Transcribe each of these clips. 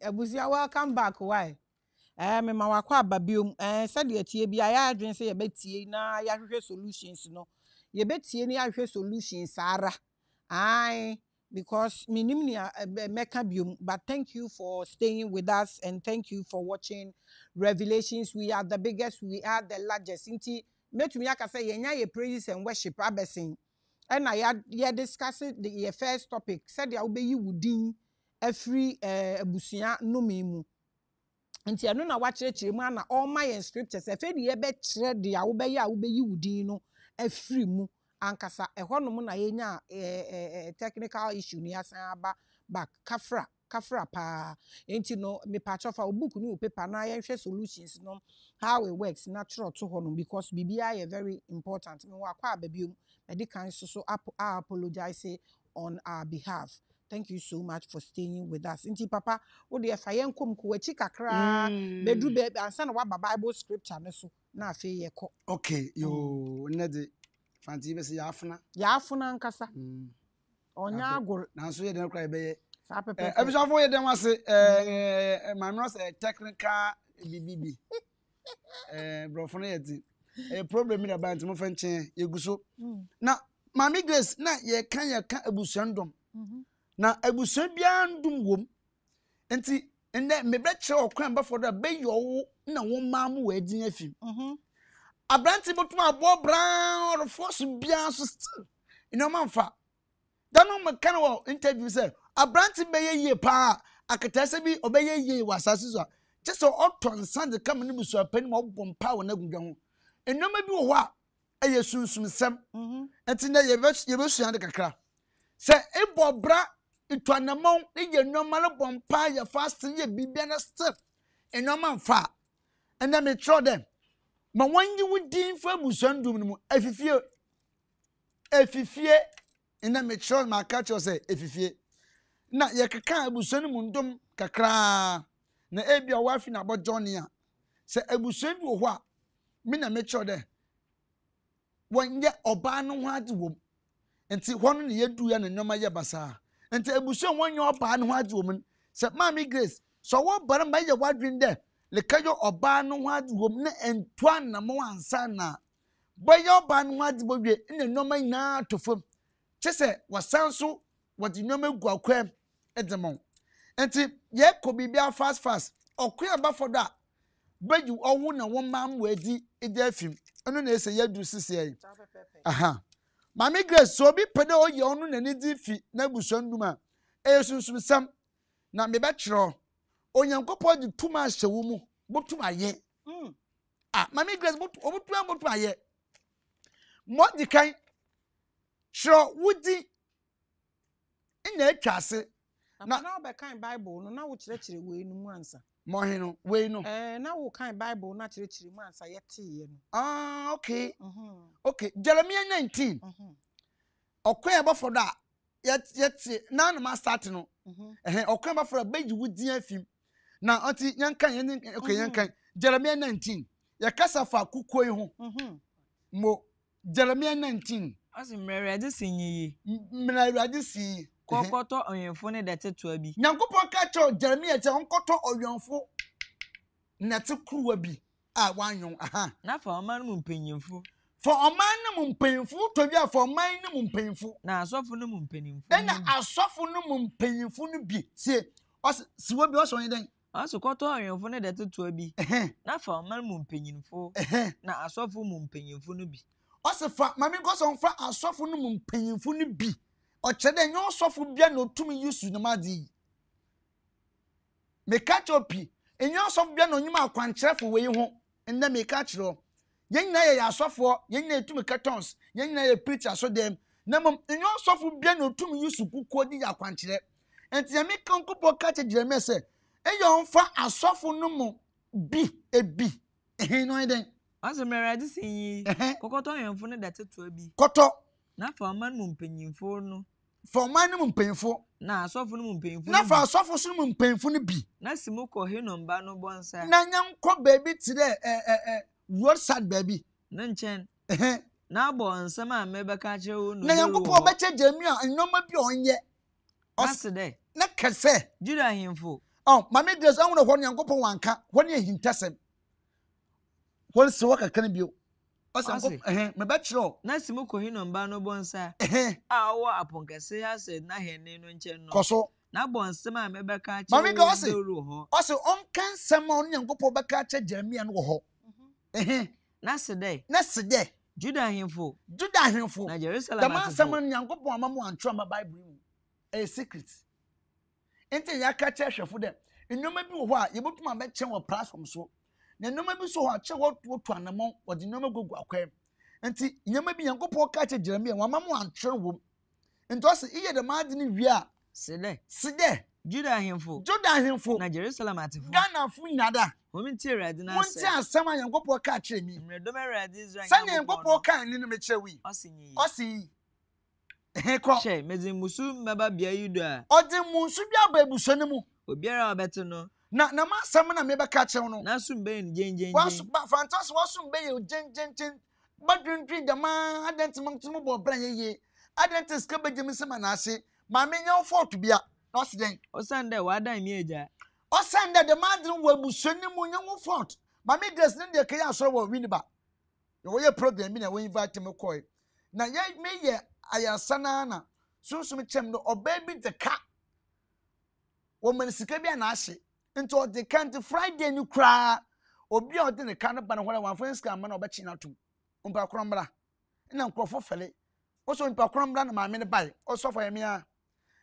Ebusia welcome back. Why? Me mawakwa babium. Said the tie bi aya adwen say ye na ya hwehwe solutions no. Ye betie ni ahwe solutions ara. Ai because minim ni meka bium, but thank you for staying with us and thank you for watching Revelations. We are the biggest, we are the largest. Inti metumi aka say yenya ye praise and worship abesin. And I had discussed the first topic. Said ya obey wudin every busia no mimu. Nti ano na wa kyerɛkyerɛ mu ana all my scriptures efe de ye be kyerɛ de ya obey wudin no every mu ankasa ehɔnom na yenya technical issue ni asan aba back kafra pa nti no me patch of our book ni paper na yɛhwɛ solutions no how it works natural to honom because bibia is very important me wa kwa babiom medical so I apologize on our behalf. Thank you so much for staying with us. Inti papa, what the fire come kuwechi kakra bedru be ansana wa Bible scripture ne so na afi ye ko. Okay, yo na de fanti be se ya afuna nkasa. Onya agor. Na so ye den kra be ye. Ebisha fo ye den wase my nurse technical bibibi. Bro fo na ye ti. Problem na ba ntimo fanche ye guso. Na Maame Grace na ye kan abusandom. Na ebusu bia ndum wom enti ende mebre kire okwan ba for da be yowo na wo maamu wa din afim abranti botum abo brown or force bia so still ino manfa da no meka na wo interview say abranti be ye pa akatase bi obeye ye wa sasizo just oton sand come ni busu apani ma obom pa wo na gudwan eno ma bi wo a eye sunsun sem enti na ye be suan de kakra se ebobra ito anamon ye normal bompa ye fasting ye bibia na step enoma mfa enda me tro dem ma wanyi wudin fa busandum no efifie enda me tro ma catch say efifie na ye keka busanum ndum kakra na ebia wafi na bojonia se ebusanbi wo ho a me na me tro dem wonye oba no ho ade wo enti hono ne yedu ya na nyoma ye basa enti ebuso wonyo oba no hadi wom se Maame Grace so wo bara ma ye wadwin de lekayo oba no hadi wom na entwa na mo ansa na boyo oba no hadi bodwe ne nyoma nyina tofom chese wasanso wodi nyoma gwa kwem edemon enti ye ko bibia fast okwe aba foda beju owu na wo mam wadi edi afim eno na ese yedu sisiye aha Maame Grace so bi pede o ye onu nani di fi na busanduma esunsun sam na me ba kiro onyankopo di tuma hyewu mu botuma ye Maame Grace botuma ye mo di kan kiro wudi ina atwase na oba kan Bible no na wo kirekire we nu mu ansa mo he no we no na wo kan Bible na kirekire mu ansa ye te ye no okay okay Jeremiah 19 okwen ba for da yet na na start no okwen ba for beji wudin afim na anti yankan yankan Jeremiah 19 ya kasa fa kukoyi ho mo Jeremiah 19 as mmerade sinyi mmerade si kokoto oyonfo ne detetua bi nyankopon ka cho Jeremiah che onkoto oyonfo na te kruwa bi a wanyon na fa oman mu mpenyimfo for oman na mu mpenyimfo to bi for oman na mu mpenyimfo na asofo na mu mpenyimfo na asofo na mu mpenyimfo no bi se siwo bi oso yen den aso koto oyonfo ne detetua bi na fa oman mu mpenyimfo na asofo mu mpenyimfo no bi osefa Maame Grace onfa asofo no mu mpenyimfo no bi o chede nyo sofu bia no tumi yusu no madi me catch up enyo sofu bia no nyuma akwancherefo we ho nda me catch ro yen na ye asofo yen na etumi katons yen na ye preacher so dem na mom enyo sofu bia no tumi yusu kuko di akwanchere enti ya me konkopo catch Jeremiah se enyo mfa asofo no mo bi ebi no den aso me ready sin kokoto yenfo ne datetua bi koto na fa man mu mpenyimfo no for man mu mpenyimfo na asofo mu mpenyimfo na fa asofo so mu mpenyimfo no bi na simoko he no mba no bonsa na nyanko baby tire roadside baby na nchen na bonsa ma mebeka che wo no na nyanko po beche Jeremiah enoma bi onye asede na kese Judah hinfo Oh, Maame Grace, I want to warn you. I'm going to warn you. When you hint at them, when you walk a cannibal, I say, my bachelor. Nice move, Kohino and Bano Bonsa. Our Aponkase has said, Nahene, no general. Coso, now Bonsama, Mebaka, Maame Grace, also on can someone young go back at Jeremy and Woho. That's a day. Judah him for. The man someone young go on Mamma and Trauma by Brew. A secret. Ente ya ka chehwe fo dem enoma bi ho a yebotuma be che wo platform so na enoma bi so ho a che wo to anamon odi enoma gogu akwem enti enoma bi yankopon ka che Jeremia wama mo antre wo ento se iye de ma de ni wi a se de Judah himfo na Jerusalem atefo Ghana fo nyada ominti erade na se wonti asama yankopon ka che mi mredom erade Israel sane yankopon ka ni no me che wi osi She, mezi musu mbaba bia yudo a. Odi musu bia ba ebuso ne mu. Obiara obeto no. Na ma asem na meba ka kye no. Na so mbe ni jenjen. Waso ba fantastic waso mbe ye jenjen. Ba dwindwi dama adent mtumbo bo bra yeye. Adent ska ba jemse ma na ase. Ma menya ofort bia. Na osden. Osande wa dan mi eja. Osande de ma adren wa ebuso ne mu nyen ofort. Ma me dress ne de kya so wa winiba. Yo ye program bi na we invite me koi. Na ye me ye Ayasanana, Susum Chem, or baby the cat. Woman Scabian Ashe, and told the can't Friday you cry, or be out in the cannon, but when I want friends come on or betching out to Umpa Crumbra, and Uncle Fofele, also in Pacrumbra, my minute by, also for Emia.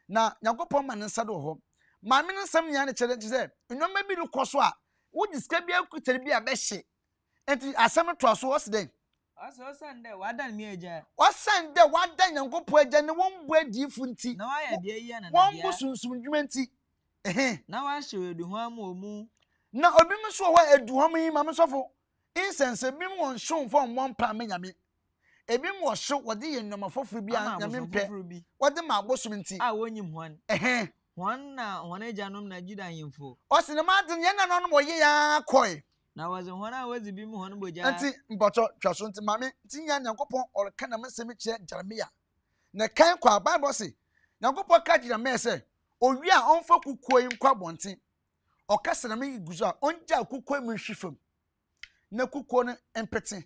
Now, Yagopoman and Saddle home. My minute some young challenges there, and no maybe look Coswa. Would the Scabia could be a beshe? And I summoned to us was then. What's Sunday? What then? Uncle Poja, no one wed you funty. No, I had a one person soon. Now I should do one more. Now, a woman saw where do homie, Mamma Sopho. Incense, a beam was shown from one palm. A beam was shown what the number for Fubian, I mean, what the map was meant. I won you one. One a janum that you dying for. Or cinemat and yan on moya coy. Now as a one hour to be more honorable, Auntie, but trust on to Mammy, Tina, Nacopon, or Canaman Cemetery, Jeremia. Nakan qua by Bossy. Nacopo catch your messer, or we are on for cooking quab wanting, or Castanami Guza, on Jacoquem Shifum. No cook and petty.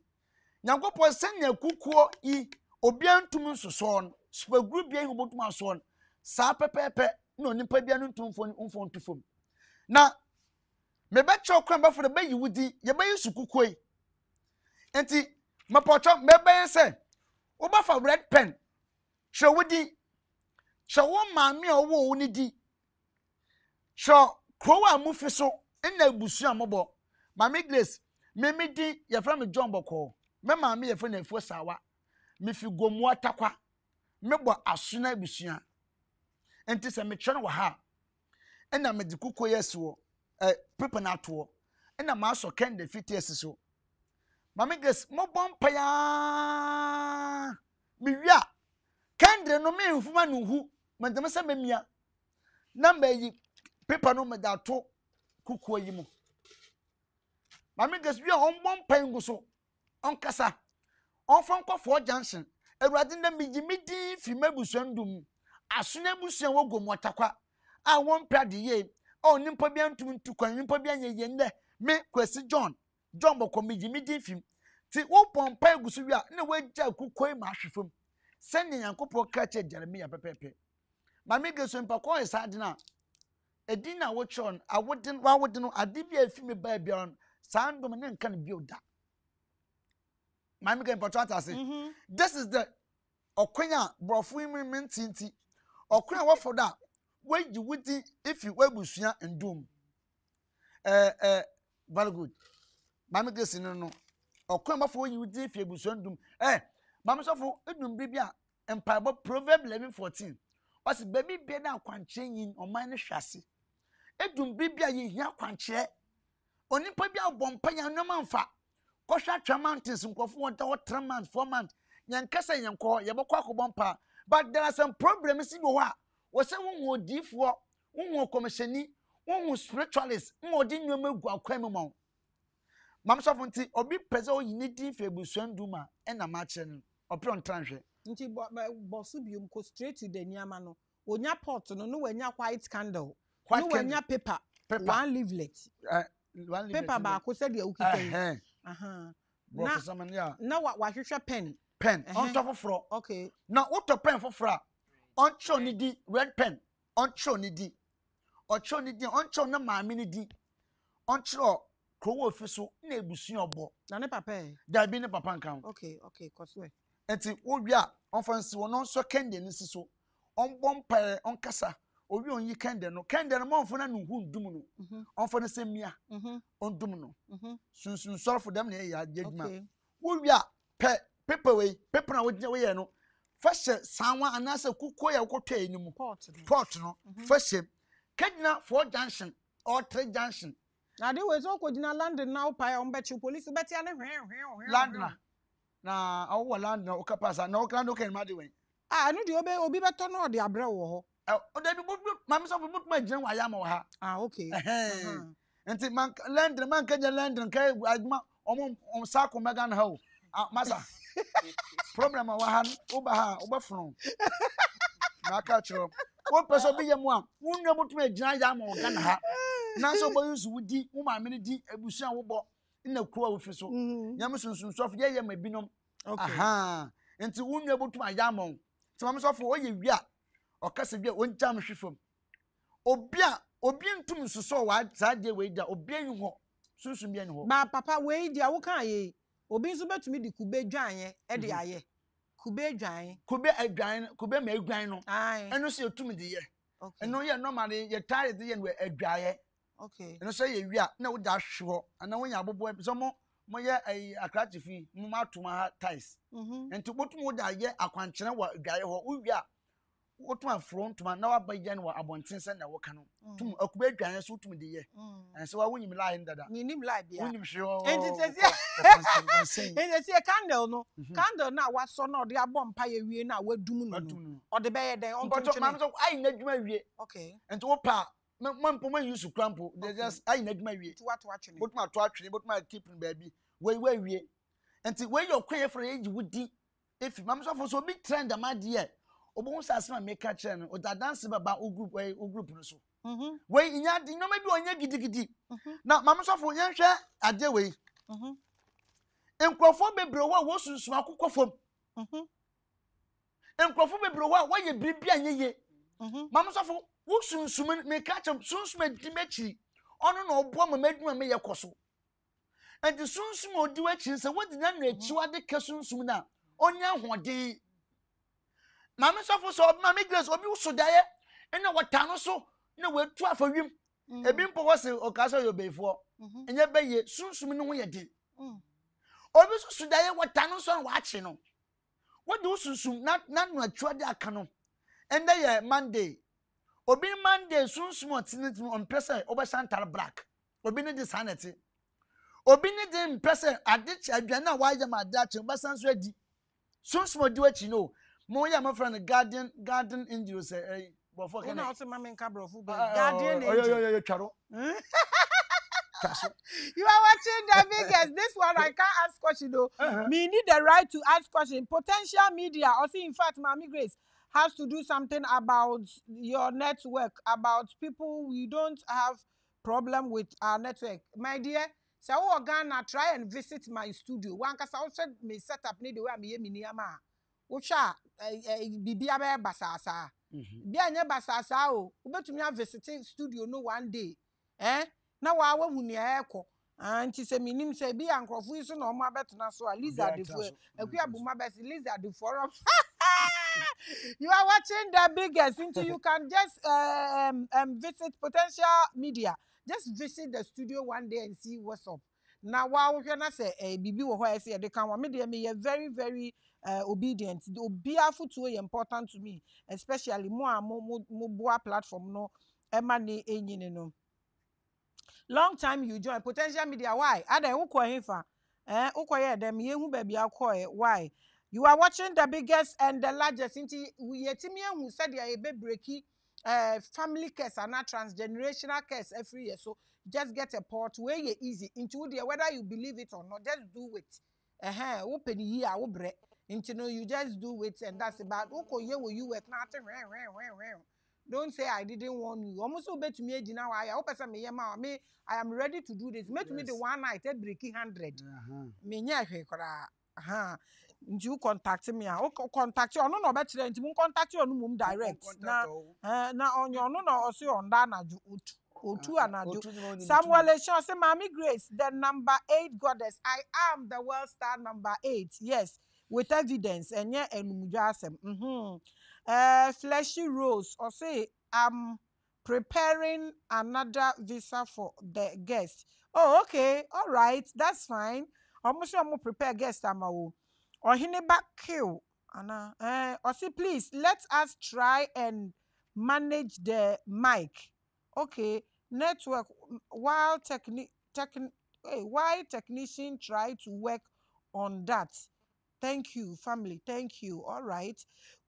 Nacopo send your cook e, or beyond 2 months or sworn, spell group being about my sworn, sapper pepper, no nipabian to foam. Now, me betcho kwamba for the bay wudi ye bay sukukoi enti mapocho me bay se oba fa red pen show wudi show maami owo oni di show kwa amufi so na ebusu amobo Maame Grace me midi ye fra me John Bokoo me maami ye fra na efu sawa me fi gomu atakwa me bo asuna ebusua enti se me twene wa ha na me di kukoye eso people not war, and a mouse or candy 50 years so. Maame Grace, more bomb paya. Mia candy no man who man who, Madame Samia. Number ye paper no medal to cook where you move. Maame Grace, we are on bomb paying so on Cassa on Franco for Johnson, a rather than me Jimmy female bushon doom. As soon as Bushian will go more taqua, I won't pay the ye. Oh, Nimpabian to Nimpabian Yende, me question John Bokoo meeting him. See, what Pompey Gusuia, no way Jack could quay marsh from sending Uncle Pocatcher Jeremia Pepe. Maame Grace and Paco is hard now. A dinner watch on, I wouldn't, why wouldn't I debut a female baby on San Dominant can build that? Maame Grace Patata said, this is the Oquina broth women meant Cinti. Oquina, what for that? Where you would if you were Bushia and Doom. Very good. Maame Grace, no. Or come up for you would if you Bushan Doom. Mamma Sophie, Edum and Bible Proverb 11:14. Was baby be now quenching on minor chassis. Edum Bibia ye here quencher. Only Pabia Bompaya no man fa. Cosha 3 months and cough 1 or 3 months, 4 months. Yankasa Yanko, Yaboko Bompa. But there are some problems in Goa. Was a one more deep war, one more commissioni, one more spiritualist, more dinner guacamon. Mamma Sophie, or be present in needing Fabuson Duma and a matching upon transit. Until Bossubium go straight to the Niamano, or your pot, no, no, and your white candle, white and your paper, paper. One leaflet. One leaflet. Paper bag. Who said the okay? Now what? You pen. Pen. On top of fro. Okay. Now what the pen for fro? On choni di red pen. On choni di. On choni di. On choni ma mini di. On choni. Crow officer. Nebusi obo. Na ne papa. Da bi ne papa nkan. Okay. Okay. Coswe. Enti obia on fancy won on so kende ni so on bompa on kasa obi on yi kende no monfo na no hu ndum no on fo ne semia on dum no sunsun sorfo dem na ya jaduma obia pe paper we paper na we no fashe sanwa anase kuko ya kwotwa enimu port no fashe kedina 4 junction or 3 junction na dey we so kodina London now pa on be police be ti ane London na awu land na okapasa na okra no kan made wen ah no de obi beto no de abre wo ho o de bi mam so bi but ma gin wa ya ma ha ah okay enti man land man kan land kan agma om sako mega na ho masa problem wa han o ba fron na ka chiro o person bi yam a wonwe mutuma gin ya ma o ga na ha na so bo yusu wudi wo ma me di ebusu an wo bo na kuwa ofiso nyame sunsunso afye ye ma binom aha enti wonwe botum ayamon ti mam so fo oye wi a okase bi o njam hwefom obi ntum suso wa saje we da obi enho sunsun bi enho ba papa we dia wo kan ye obi nso betumi di kube dwanye e de aye kube dwan kube ma adwan no eno se otum de ye eno ye normally ye tare de ye no adwaye. Okay. And I say, yeah, no dash sure. And I want your boy, some more, a crack if you to my heart ties. And to what more that yet, I can't know what guy or yeah. What my front to my now by January, I want since I work on to occupy and suit me the year. And so I won't even lie in that. Meaning, like, I'm sure. And it says, a candle, no candle now, what's on or the bomb pie we now will do or the bed. I need you, okay, and to opa. Man, when you should crumple, they just I need my way. What watching? What my watching? What my keeping baby? Where, and the way your queer for age would be if Mamma was so big trend, my dear. Obons as my make a channel or that dance about O group way or group or so. Way in yard, no, maybe on your giddy. Now, Mamma so for young share at their way. And Crawford be blow what was to smoke from. And Crawford be blow what you be ye. Mamma so for. Soon, soon may catch him soon, made Dimitri on an old woman made me a cosso. And the soon small duetches and what the damage you are the cousin sooner on your one day. Mamma suffers of Maame Grace or you so dire, and now what town so no way to offer him. A bimpo was or castle you before, and yet by ye soon soon we did. Always so dire what town so watching. What do soon not what you are the canon? And they Monday. Obi Monday soon small tinitum on pressure over Santa Black. Obi need sanity. Obi need them pressure at ditch Adriana Wise and my Dutch and Bassans ready. Soon small do what you know. Moya, my friend, garden angel say, before can also Mamma Cabro, guardian angel. You are watching the biggest. This one I can't ask question though. Me need the right to ask question. Potential media, also in fact, Maame Grace. Has to do something about your network, about people we don't have problem with our network. My dear, so I'm gonna try and visit my studio. One cause I said me set up need the way me miniama. Ocha bibia be basasa. Bia nye basasa o. Ubetumi a visiting studio no one day. Eh? Na wa wa hunia eko. Anti se minim se bia nkrofo iso na omo abetena so Lizard defo. Akua buma besi Lizard forum. You are watching the biggest until you can just visit potential media. Just visit the studio one day and see what's up. Now, while we can say, Bibi, where I say they can want media, me very, very obedient. The beautiful too important to me, especially more and more platform. No, money, you know. Long time you join potential media. Why? I don't know him for. Okay, them you baby, I'll call it. Why? You are watching the biggest and the largest. Inti we yetimian who said they be breaky family case and not transgenerational case every year. So just get a port where you easy into there, whether you believe it or not. Just do it. Open year, obre. You just do it, and that's about. Okay, you work nothing. Don't say I didn't warn you. Almost so bet me now. I hope I am ready to do this. Met me the one night at breaking 100. Me you contact me. Contact you. No bet you contact you on direct. Na on your no also on that Samuel Eshon say, Maame Grace, the number 8 goddess. I am the world star number 8. Yes, with evidence. And yeah, and Fleshy Rose, or say, I'm preparing another visa for the guest. Oh, okay, all right, that's fine. Almost I'm prepare guest, I'm or Hineba kill. Anna, or say, please let us try and manage the mic. Okay, network while technician try to work on that. Thank you, family. Thank you. All right.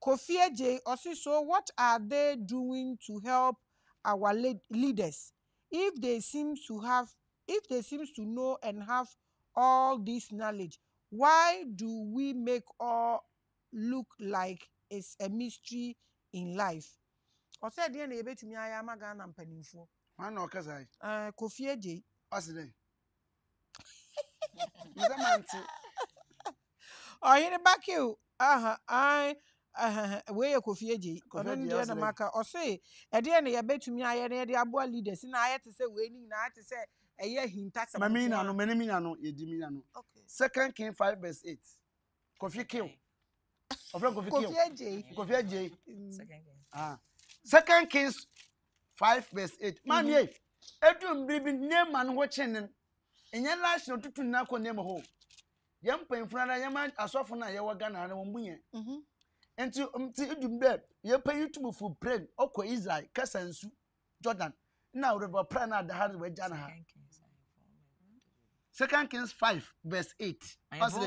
Kofi J. So what are they doing to help our leaders? If they seem to know and have all this knowledge, why do we make all look like it's a mystery in life? Kofi J. Oh, you back you. Where Kofi or say, at the end, you bet to me, I had the Abu leaders, and I had to say, waiting, I had to say, a year hint. Mamina, Menimino, Ediminano. Okay. 2 Kings 5:8. Kofi kill. Of Kofi J. 2 Kings 5:8. Mammy, I don't be name and watching, and your last not to knock on them home. Young pain for another man, I saw for now, you were gonna and to do that, you pay you to move for bread, Oko Israel, Cassansu, Jordan. Now, River Prana, the hard way, Janaha. 2 Kings 5:8. I was to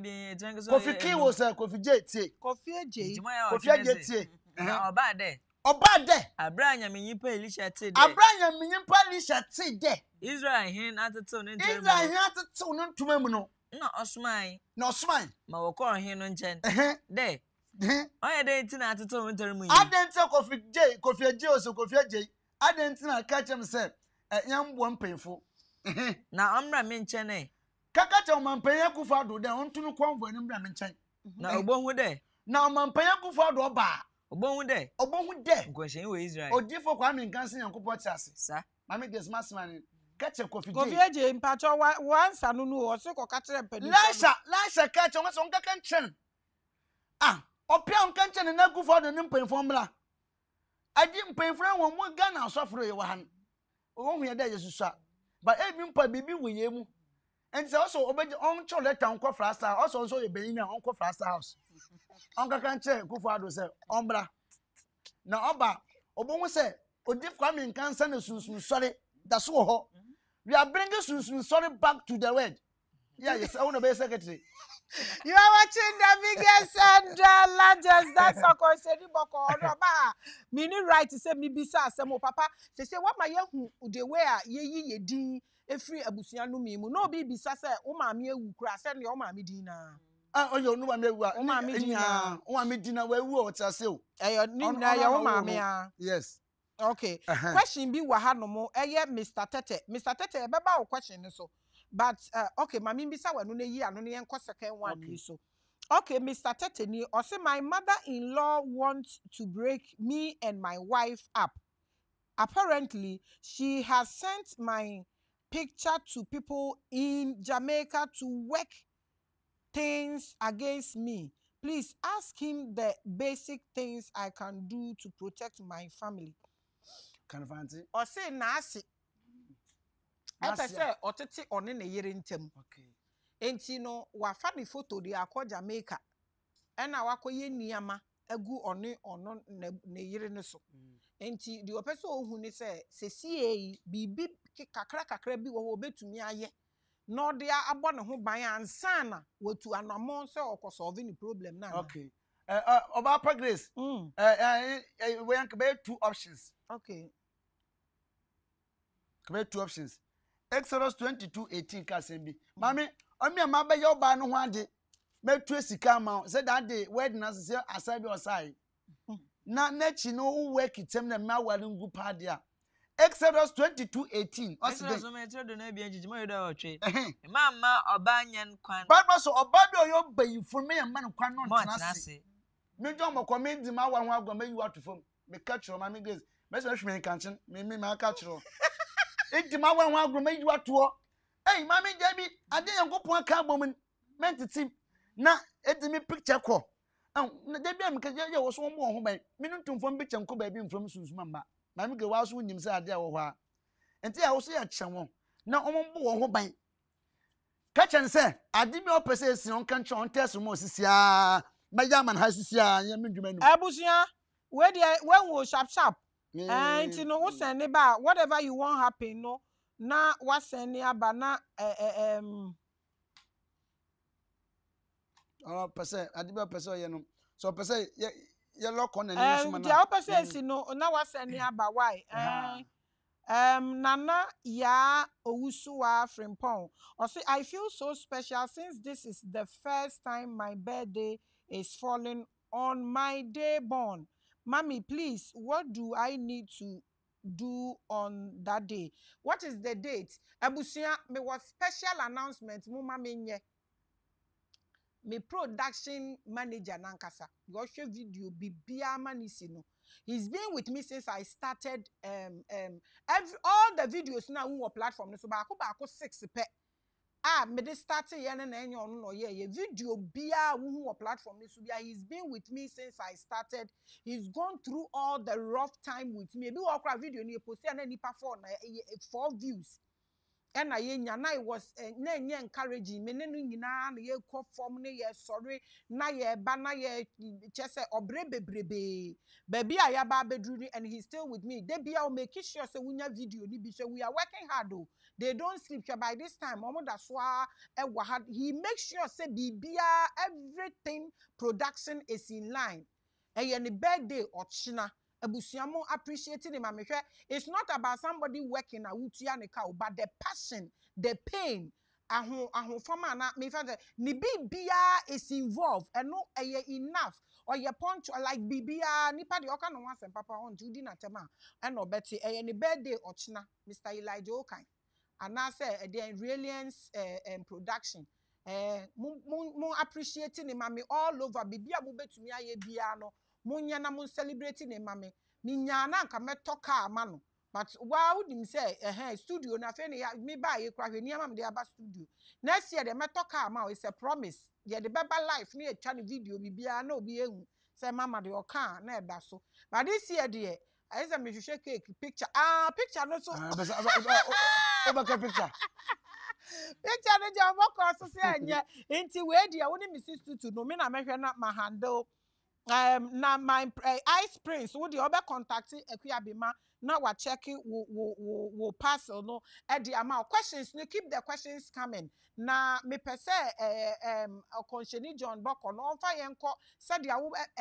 be Kofi K was a Kofi J. Now, bad day. Oh, bad day. I bring a mini polish at it. Israel, he had to turn into Memino. No, Osmine. No, Osmine. My call here on Jen. There. I didn't know to tell me. I didn't talk of J, Kofi J. I didn't know catch himself. A young one painful. Now I'm Ramin Chene. Cacato, Mampayaku Fado, they want to look one when I'm Ramin Chen. Now, bone with day. Now, Mampayaku Fado bar. A bone with day. A bone with day. Question who is right. Or different one in Gansin and Kupotas, sir. I make this mass money. Catch a coffee. Kofi J in Pacho once I don't know or so catch a penny. Lasha catch on the canton. Ah, or pion canton and not go for the nimping formula. I didn't pay for one more gun or software one. Oh, we are there, sir. But every baby with you. And so also obey the own cholet Uncle Flasta, also so you be in your Uncle Flasta house. Uncle Canton, go for the Ombra. Now, Oba, Obama said, O deep family can't send us sorry. That's all. We are bringing sorry back to the word. Yeah, yes, I want to be a secretary. You are watching the biggest and the largest. That's a Komhyeni Bokoo. Mini right to say me bisa semo papa. They say what my young the way ye di every abusiano mimu. No be bisa say o mammy ukra send your mammy dinner. Oh, you know me wa o mammy dinner. O mammy dinner where water so. Yes. Okay. Question be wahano mo eye Mr. Tete. Mr. Tete ebeba o question so. But okay, Mami Bisa wenu ne yi ano ne yenko second one okay. So. Okay, Mr. Tete ni or say my mother-in-law wants to break me and my wife up. Apparently, she has sent my picture to people in Jamaica to work things against me. Please ask him the basic things I can do to protect my family. Can fancy? Or say nasi. I say or tete on in a year in term. Okay. Ain't you know wafani photo they are called Jamaica. And our koye niyama a good or non ne year in the so. Ain't the person who ne say CCA BB kakra krebi or be to me a ye. No, they are about who by and sana were to an amonser or solving the problem now. Okay. About Grace, we can compare 2 options. Okay. Compare 2 options. Exodus 22:18, Casimbi. Mammy, I'm your mother, your ban one day. Make 2 sika mount, said that day, wedding as I said, aside your side. na nechi no work item na ma warin gu padia Exodus 22:18 Exodus no me tire do na bia jiji ma yoda o twe mama oba nyen kwan Bible so oba bi oyo bayifo me ya man kwan no tenase me jo mo commend ma wan wa gwa me you out from me catch your Maame Grace me so hwe me kanchin me ma catch ro enti ma wan wa gwa me you out o eh mama jabi ade yankopon ka bom mentitim na enti me picture ko Debbie, I'm because there was one more home. Minimum from bitch and could be from Susan Mamma. Mamma was with him, said there over. And there was a chamon. Now, on board home by catch and say, I did not possess on country on test of Moses. My young man has ya, Yamin. Abusia, where was sharp sharp? And you know, what's any about whatever you want happen, no, now what's any about now, Oh, perse, I did perse, you know. So perse, you lock on and yes, man. The opposite, no, now what's any about why? Nana, ya, Ousua, Frimpong. Or say, I feel so special since this is the first time my birthday is falling on my day born. Mommy, please, what do I need to do on that day? What is the date? Abusia, me was special announcement, Mumma Menye. My production manager Nankasa, your video be manisino. He's been with me since I started all the videos now on our platform. So bako 6 pe. Ah, me de started yene on no ye video bia on our platform. So he's been with me since I started. He's gone through all the rough time with me. Maybe walk video ni post and then perform 4 views. And I was encouraging me. You form me, sorry, na ye bana ye chese obrebe brebe. Baby ayaba bedruni and he's still with me. They be all making sure so we video ni because we are working hard though. They don't sleep by this time. He makes sure say bibia everything production is in line. And any birthday or china. Appreciating him, it's not about somebody working a cow, but the passion, the pain, Bibia is involved and no enough or your punch or like Bibia, Nipadi Okan once and Papa on Judy Natema and no Betty any birthday or china, Mr. Elijah Okan. And I say the Reliance and production. More appreciating him, mammy, all over Bibia Bubet to me, Biano. Munyana mun celebrating a mame. Minyana can met toka mano. But why would him say, studio na feni ya me buy a crack near mam de aba studio. Next year the metoka ma is a promise. Yeah, the baby life near channel video bibia no be say mama de oka na da so. But this year dear, I say me shake cake picture. Ah, picture no so picture. Picture no jam walk so say anya. Inti we dear woni me sister to no me na mehwe na ma handle. Now my ice prince would the other contacting Equiabima now we're checking will pass or no at the amount questions you keep the questions coming now me per se Komhyeni John Bokoo no fire and call said the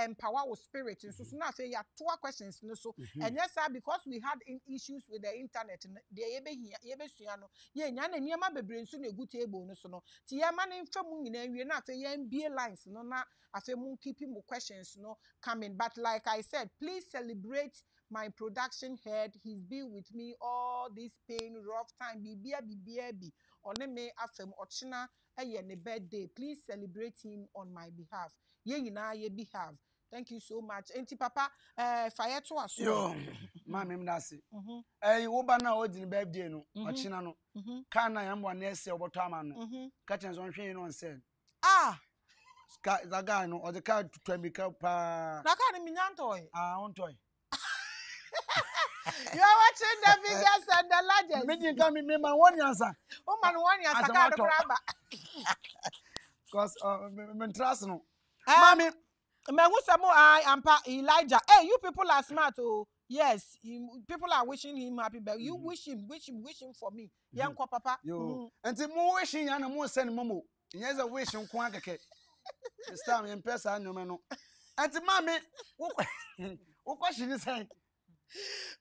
empower with spirit so now say you have 2 questions no so and yes sir because we had issues with the internet the ebe suano yeah nyane nyama bebre so na good table no so no ti yama ne mfamu nyina wie na say MBA lines no na afa mu keeping more questions no coming. But like I said, please celebrate my production head. He's been with me all this pain, rough time. Bibi. Oneme afem ochina eye ne birthday. Please celebrate him on my behalf. Ye nyina ye behalf. Thank you so much. Enti papa fire to us. Yo, mama me nase. Eh wo ba na odin birthday no, ochina no. Kan na yamwa na ese oboto ama no. Ka chen so hwe no nsen. Ah. That guy no or the car to make up that kind of toy. I want toy. You are watching the biggest and the largest. Meaning come in my 1 year, sir. Oh man, 1 year, I can't grab. Because I'm trusting you. Mommy, man, who's a more I am Elijah? Hey, you people are smart, oh. Yes, people are wishing him happy birthday. You wish him for me. Young papa. Yo. And the more wishing, and the more send momo. Yes, I wish him quantity. This time in person, no man. And mammy, what question is saying?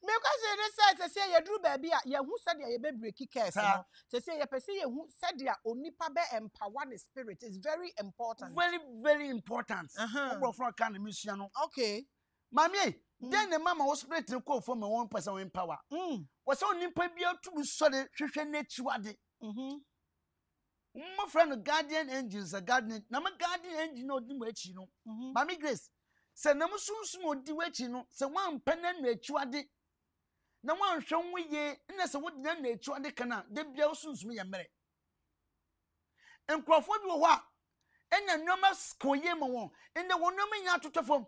Make us say, you drew baby, who said your baby kickers. To say, you perceive who said your only power and power the spirit is very important. Very, very important. From Canada, Michiano. Okay. Mammy, then the mamma was ready to call for my own person in power. Was only prepared to be solid, nature. My friend, guardian angels are guardian. Now, my guardian angel, no, which you know, Maame Grace. Say, no, soon, which you know, so one pen and nature. No one shown we ye, and that's what then nature and the canal, they be also me a merry. And Crawford will walk, and the numbers coyema won, and the one no man to perform.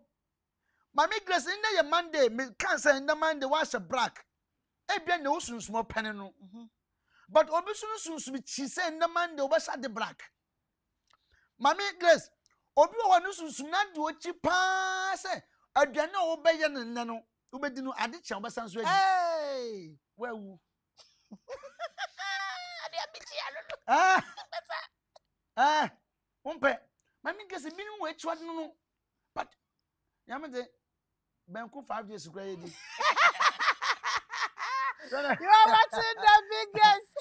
Maame Grace, in the Monday, milk cancer, and the man the wash a black. A be no soon small panel. But Obisun soon, she said, the man the wash at the black. Maame Grace, Obiwanusun not do a cheap pass. I don't know, Bayan and Nano, who made no addiction, but sounds ready. Hey, well, ah, umpe, Maame Grace, been which one no, but Yamade Banco 5 years grade. You are watching the biggest.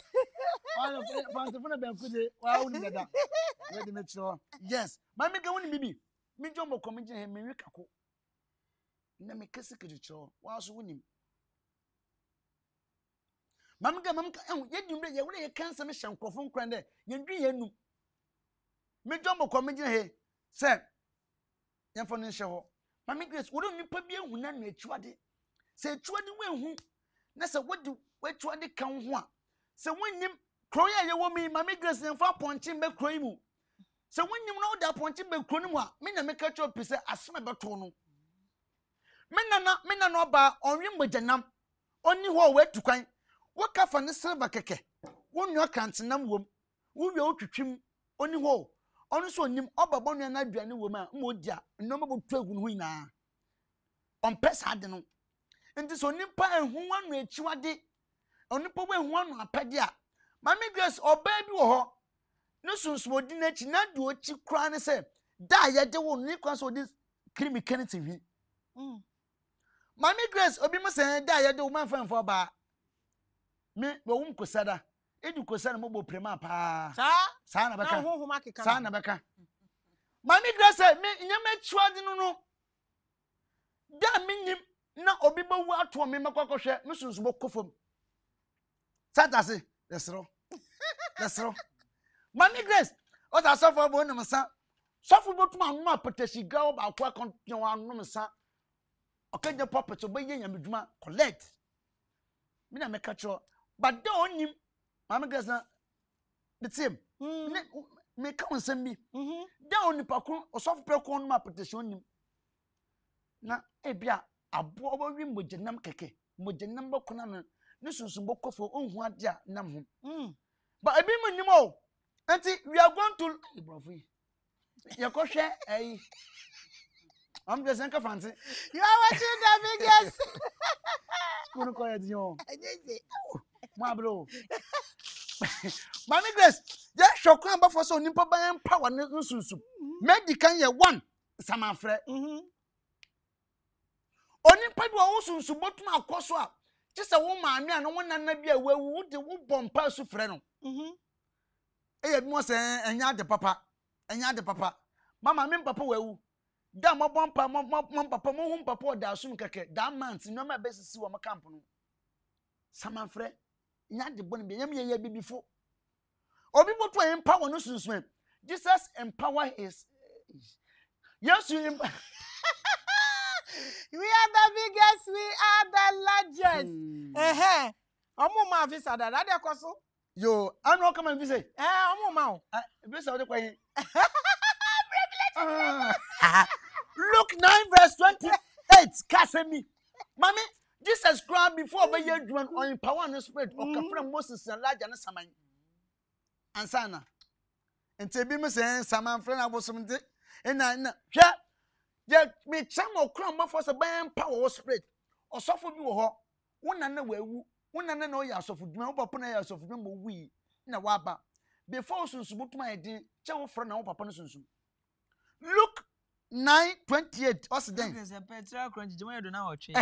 Yes, Maame Grace, baby. Me John Bokoo him, me Kako. Na me kesi kiricho, wa so wonim. Mamga, ye wole ye cancer me hyankrofo nkran de, ye dwi ye num. Me John Bokoo he, se. Ye fo no hye ho. Maame Grace, wo ni pa bi ehuna na atwade. Se atwade we hu. Na se wodi watwade kan ho a. Se wonnim kroya ye wo mi Maame Grace nfa ponche be kroyi mu. Se wonnim na wo da ponche be kroyi mu a, me na me kacho pese asome beto no. Menana no ba onwem gbejanam oni ho we tukwan wo ka fa ne silver keke wo nyo kantenam wom wo wie otwitwim oni ho onu so onim obabo nyo na aduane wom a mo dia no mo botu agun hu ina on pesa de no nti so onim pa ehun anu echiwade onipo we ehun anu apade a Maame Grace oba bi wo ho ne sunsumodi na chi na du ochi kra ne se da ye de wo ni kwan so di krimi keniti wi Maame Grace obi mo se da ye do man fan fo ba me bo won kosada edu kosada mo bo prema pa sa na beka sa na beka Maame Grace me nyama chiwade no no da me nyim na obi bo wu ato me makokohwe me sunsu bo kofom satase lesro Maame Grace o ta so fo bo no msa so fo bo tuma no apotashi ga o ba kwa konyo anu msa okay, the puppets obey and collect. Mina make a chore, but don't him, Maame Grace, the same. Make come and send me. Down the pacon or soft percon map petition him. Now, Ebia, a bob rim with the numb cake, with the number conan, listen to Boko for own one ya num. But I be with you all. Auntie, we are going to Yakosha, eh? I'm just Uncle Fancy. You are watching the biggest. School college, you. I did it. My bro. Maame Grace, yeah, show come back for so nimpa ban power no susu. Make the can ye one samafre. Onimpa do wo susu botuma akoso a. Just a woman me an won nana bia we wu de wo bompa su frɛ no. Eh bi mo se enya de papa. Enya de papa. Mama me papa we wu. Da mo bompa mo papa mo hu papa da asum keke da mant no ma besisi wo camp no samafre nya de bon bi nya me ye bibifo obi botu empower no sunsun Jesus empower his yes you we are the biggest, we are the largest. Omo ma visa da da de koso yo anu come and visit omo ma o visa o de kwaye Luke 9:28. Kasemi, Mommy, Jesus cried before by your drone on in power and spread or Capra Moses and large and Saman and Sana. And Tabimus and Saman friend, I was something. And I know, yeah, me some or crumb off us a band power or spread or suffer you or one and away. One and no yards of no papanayas of number we in a waba. Before soon, boot my idea, chow friend or papanus. Look. 9:28. What's the name? There's a petrol crunch. Do you want to know what you?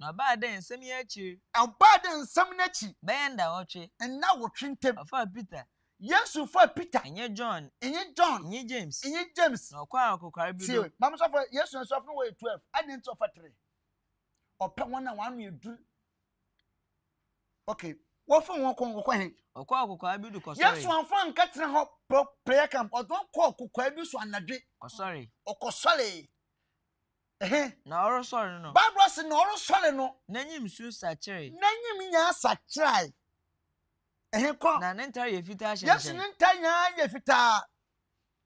No bad then. Send me at you. I'll bad then. Send me at you. Bend that what you. And now we're printing. For Peter. Yes, you for Peter. And you John. And you John. And you James. And you James. No, quite. See, Mama suffer. Yes, you suffer. No way 12. I didn't suffer 3. or pet one you do. Okay, what for one coin? Or call Kukabu, yes, one friend catching a hop prayer camp, or don't call Kukabu, so I'm or sorry, or Cosale. Eh, no, sorry, no. Barbara's and Oro Soleno, Nanim Susachari, Nanimina Sachai. Eh, call an entire if it has yes, an entire if it are.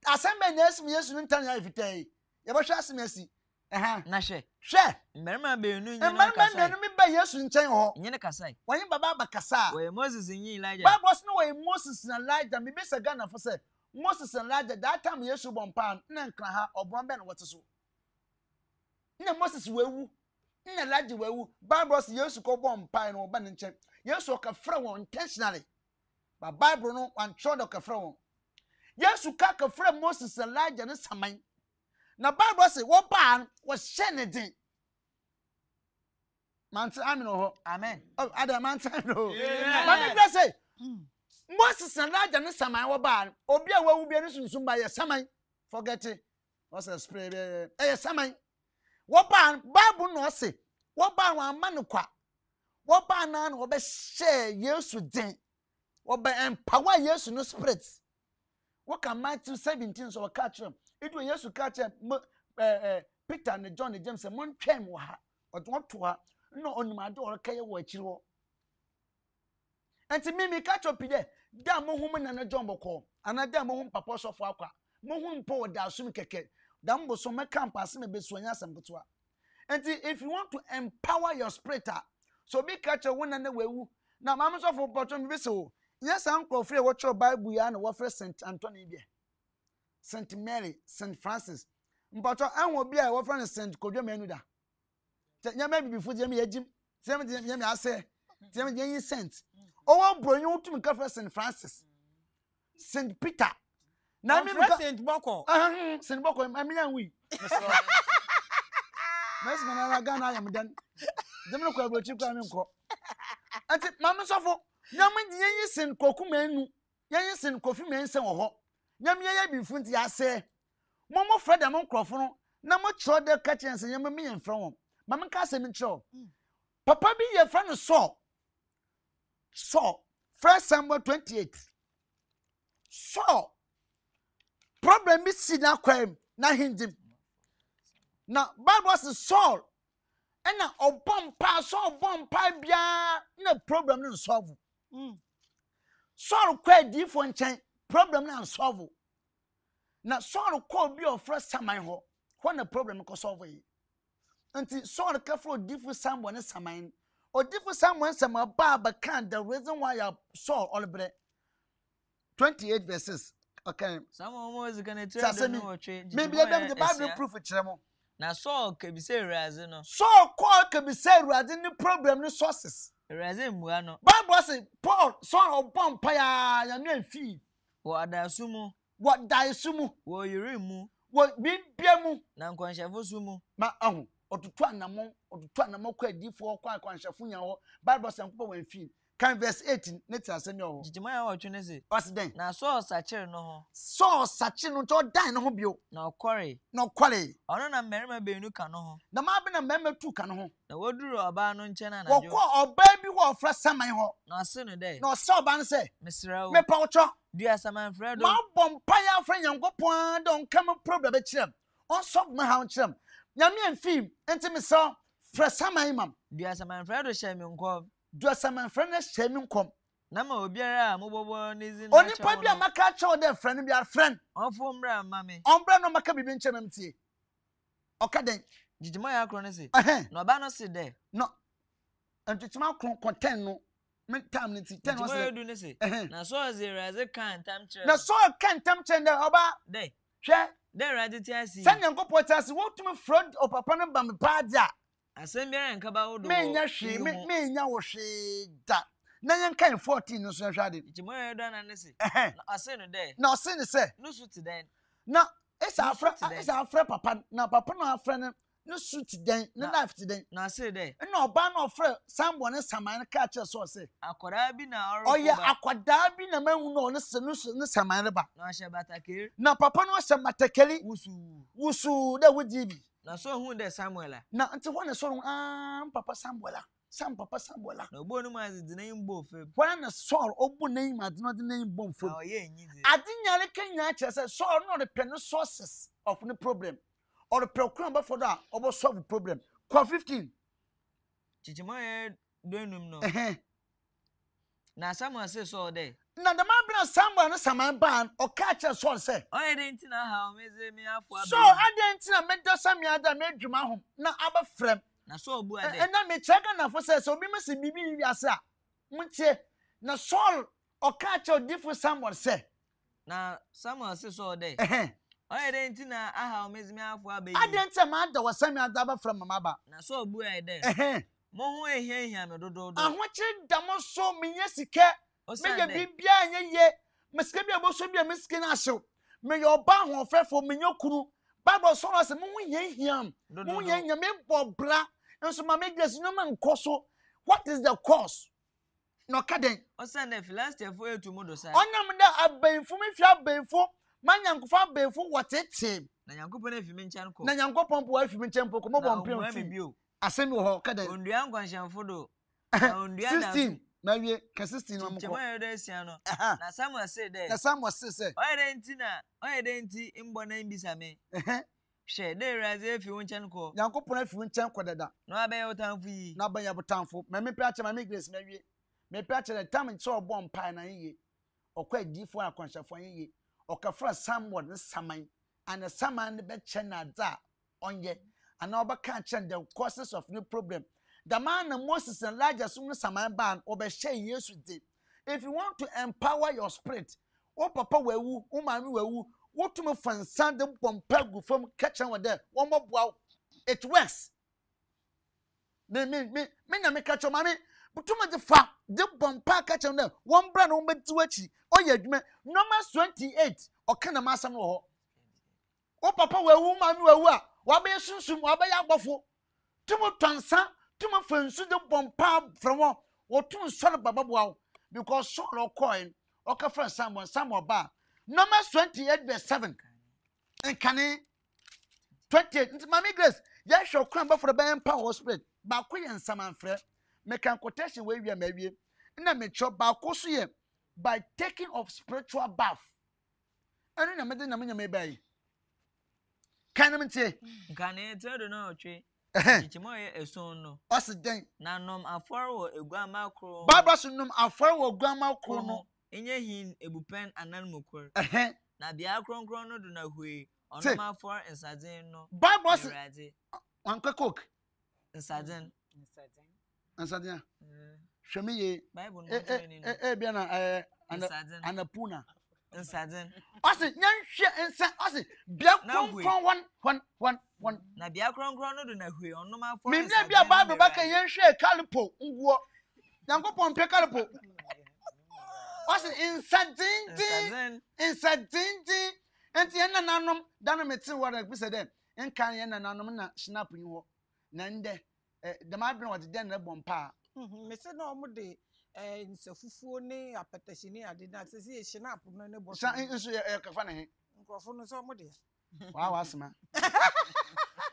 As I may ask me, yes, an entire if it day. You must ask me. Aha, Nashe. Share. Mamma be no, and Mamma me by yes in Chango, Yenakasai. When Baba Cassa, where Moses in ye like that was no way Moses and Elijah, me miss a gunner for say Moses and Elijah that time yes, you bomb pound, Nankraha or Bromben water so. Na Moses wewu na Elijah wewu Bible say Yesu ko bom pan no ban nche Yesu ka frɛ won intentionally but Bible no wan tro do ka frɛ won Yesu ka frɛ Moses Elijah ne saman na Bible say wo ban wo hye ne din man ti amen ho amen oh ada man ti no man bi say Moses Elijah ne saman wo ban obi a wewu bi ne sunsun ba ye saman forget it what's a spray eh saman Waban Bible no say Waban wan manukwa Waban na no be share Yesu din Waban empower Yesu no spirit What can Matthew 17 so catch him It when Yesu catch him Peter and John and James montwem wa ha odwo to ha no onimade orkaye wa akiri wo Enti mimi catch up there da mo hum na John Bokoo anada mo hum papa sofo akwa mo hum po da asum keke Dambo so my campus may be swanya some butwa. And if you want to empower your spirit, so be catch a one and the way. Now, mammas of opportunity vessel. Yes, Uncle Free, watch your Bible and what first St. Anthony, St. Mary, St. Francis. But I will be a friend of St. Kodomenuda. You may be before Jimmy Jim, 7 years, I say, 7 years sent. Oh, bring you to cover St. Francis, St. Peter. Now, me St. Bokoo. St. Bokoo, I mean, we. That's when I am done. The milk will chip down. And Mamma Sofo, Yaman Yanis and Kokumenu, Yanis and Coffee Manson or Hop. Yamia be funny, I say. Mamma Fred among Crawford, no much other catching and Yammy and from Mamma Cassim and Shaw. Papa be your friend of Saul. Saul, 1 Samuel 28. Saul. Problem is see now crime, now him. Now, Bible says Saul, and now a bomb pass, Saul bomb pipe, no problem no solve. Saul quite different chain, problem no solve. Now Saul call be your first time I hope when the problem can solve it. Until Saul careful different someone is mine, or different someone some barber can the reason why you Saul all bread. 28 verses. Okay. Someone was going to tell me what change. Maybe I'm the Bible proof it. Now, Saul can be said, Razino. Saul call can be said, Razin, the problem, the sources. Razin, Buano. Bible said, Paul, Saul of Pompaya, your name fee. What da sumo? What die sumo? What you remo? What be Biamu? Nanquan Shavosumo. My own, or to Twanamo, or to Twanamo, quite deep for Quan Shafunia, Bible and Poe and fee. Can verse 18, let us know. Did you mind what you say? What's then? Now, so such a no. So such a no, dine hobio. No quarry. No quarry. I don't know, Mamma be new canoe. The Mabin and Mamma too canoe. The wardrobe of Banon China. Or baby war for some hole. No sooner day. No so ban say, Mr. Mepoucher. Dear Saman Fred, my bompire friend, young Gopuan don't come and probe the chim. Or soft my hound chim. Yammy and Fim, and Timmy saw for some imam. Dear Saman Fred, shame you call. Just some friend is shaming come. Namo Biara, Mobobon is in only probably a macacho or their friend be our friend. On from Bram, Mammy. On Bram no Macabi Bencham tea. Okay then. Did you my acronym? No banner sit there. No. And to my content no. Time niti 10 was you do this. Now so as there as a can't temperature. Now so a can't temperature in the Oba day. Share there at the TIC. Send and go potas walk to my front or Papa Bampada. Assembler and Cabal, may now she that. Nan can 14 no such added. Tomorrow done and listen. I send a day. No, send a say. No, so today. No, it's our friend, Papa. Now, Papa, no friend, no suit then, no knife today. No, say there. No, ban of someone is a man catcher, so say. Aquadabina or ya aquadabin a man who knows no samanaba. No, I shall batake. Now, Papa no samatakeli, wusu, that would give. Now, so who there, Samuela. Now, until one is so, Papa Samuela. Sam Papa Sambola. No bonum is the name both. When a soul open name, I do not the name bomb for you. I didn't like as I saw not the penal sources of the problem or the program for that over solve the problem. Call 15. Chichimoy don't know. Now someone says all day. Now the man bring someone as a man ban or catch a soul say. Oh, I didn't know how me up. So I didn't make the same other made you my home. Now I'm a friend. So and I may check on for says, so we must be yasa. Muntie, na soul or catch or different someone say. Now, someone says all day. I didn't know how Miss Miafwa be. I didn't say man that was sent me a double from Maba. Now, so boy, I did. Mohue hear him, Dodo. I want you to so me, yes, he care. Or say, be behind ye. Must give me a bush of your miskin asho. May your bound or fair for me, your crew. Baba saw us a moon yam. Moon yam, poor bra. And so, Maame Grace, no man coso. What is the cause? No caden. Or send a philosopher for you to Modosa. On Namanda, I've been for me, if you have been for my young father, been for what it seemed. Nanyanko Penfiminchako, Nanyanko Pompo, if you mean Champo, come on, Pim, you. I send you her caden. On the young one, Shamfodo. On the 16. Maybe consisting on Siano. Aha, someone said that someone said, I didn't in Boname Bissame. She there as if you want to call. Now, go if you want to call that. No, I bear town for you, not by your town for. Mammy Patcher, Maame Grace, maybe. May Patcher a time and saw a bomb pine a ye, or quite deep for a conscience for ye, or cafra someone this summer, and a summer and the bed channel on ye, and over catch and the causes of new problem. The man and Moses and large as soon as a man ban over share years with it. If you want to empower your spirit, oh Papa, where woo, oh my woo, what to move from Sandem Pompego from catching over there, one more wow, it works. They mean me, I catch your money, but too much the fact, the Pompa catch on there, one brand woman to it. Oh, yeah, numbers 28 or can a master no. Oh Papa, where woman were well, what be a soon, what be a waffle. Too much transa. Tuma fensu de bompa from what tun son of Baba wow because son or coin or cafra someone bar. Numbers 28:7. And can 28 Maame Grace, yes, shall crumble for the band power spread. Bakui and Saman Fred make a quotation where we are maybe and I make sure Bakosuye by taking of spiritual bath. And then I made the Namina may bay. Can I say? Can I tell the no tree? Chimoy is soon no. What's the day? Nanom afaro a grandma crow. Babas num afaro grandma crono. In ye hin a bupen and nanmukur. Nabia cron crono do na hui. On my four and sardino. Babas Uncle Cook. And sardin. And sardin. Shemi Bible. Ebiana and a puna. And sardin. Ossy, young share and sand. Ossy, one Nabia Crown Granada, on no man for me. Maybe a Bible back a young share calipo, Ungo, Yanko Pompe calipo. What's in sardine, in sardine, and the anonum, Danamitsu, what I said then, and Canyon anonymous snapping walk. Nande, the Mabin was then a bompa. Mr. Normody, and so Fufuni, a petitioner, I did not see Shanap, no, Cafani, Grofon, somebody. Wow, was man.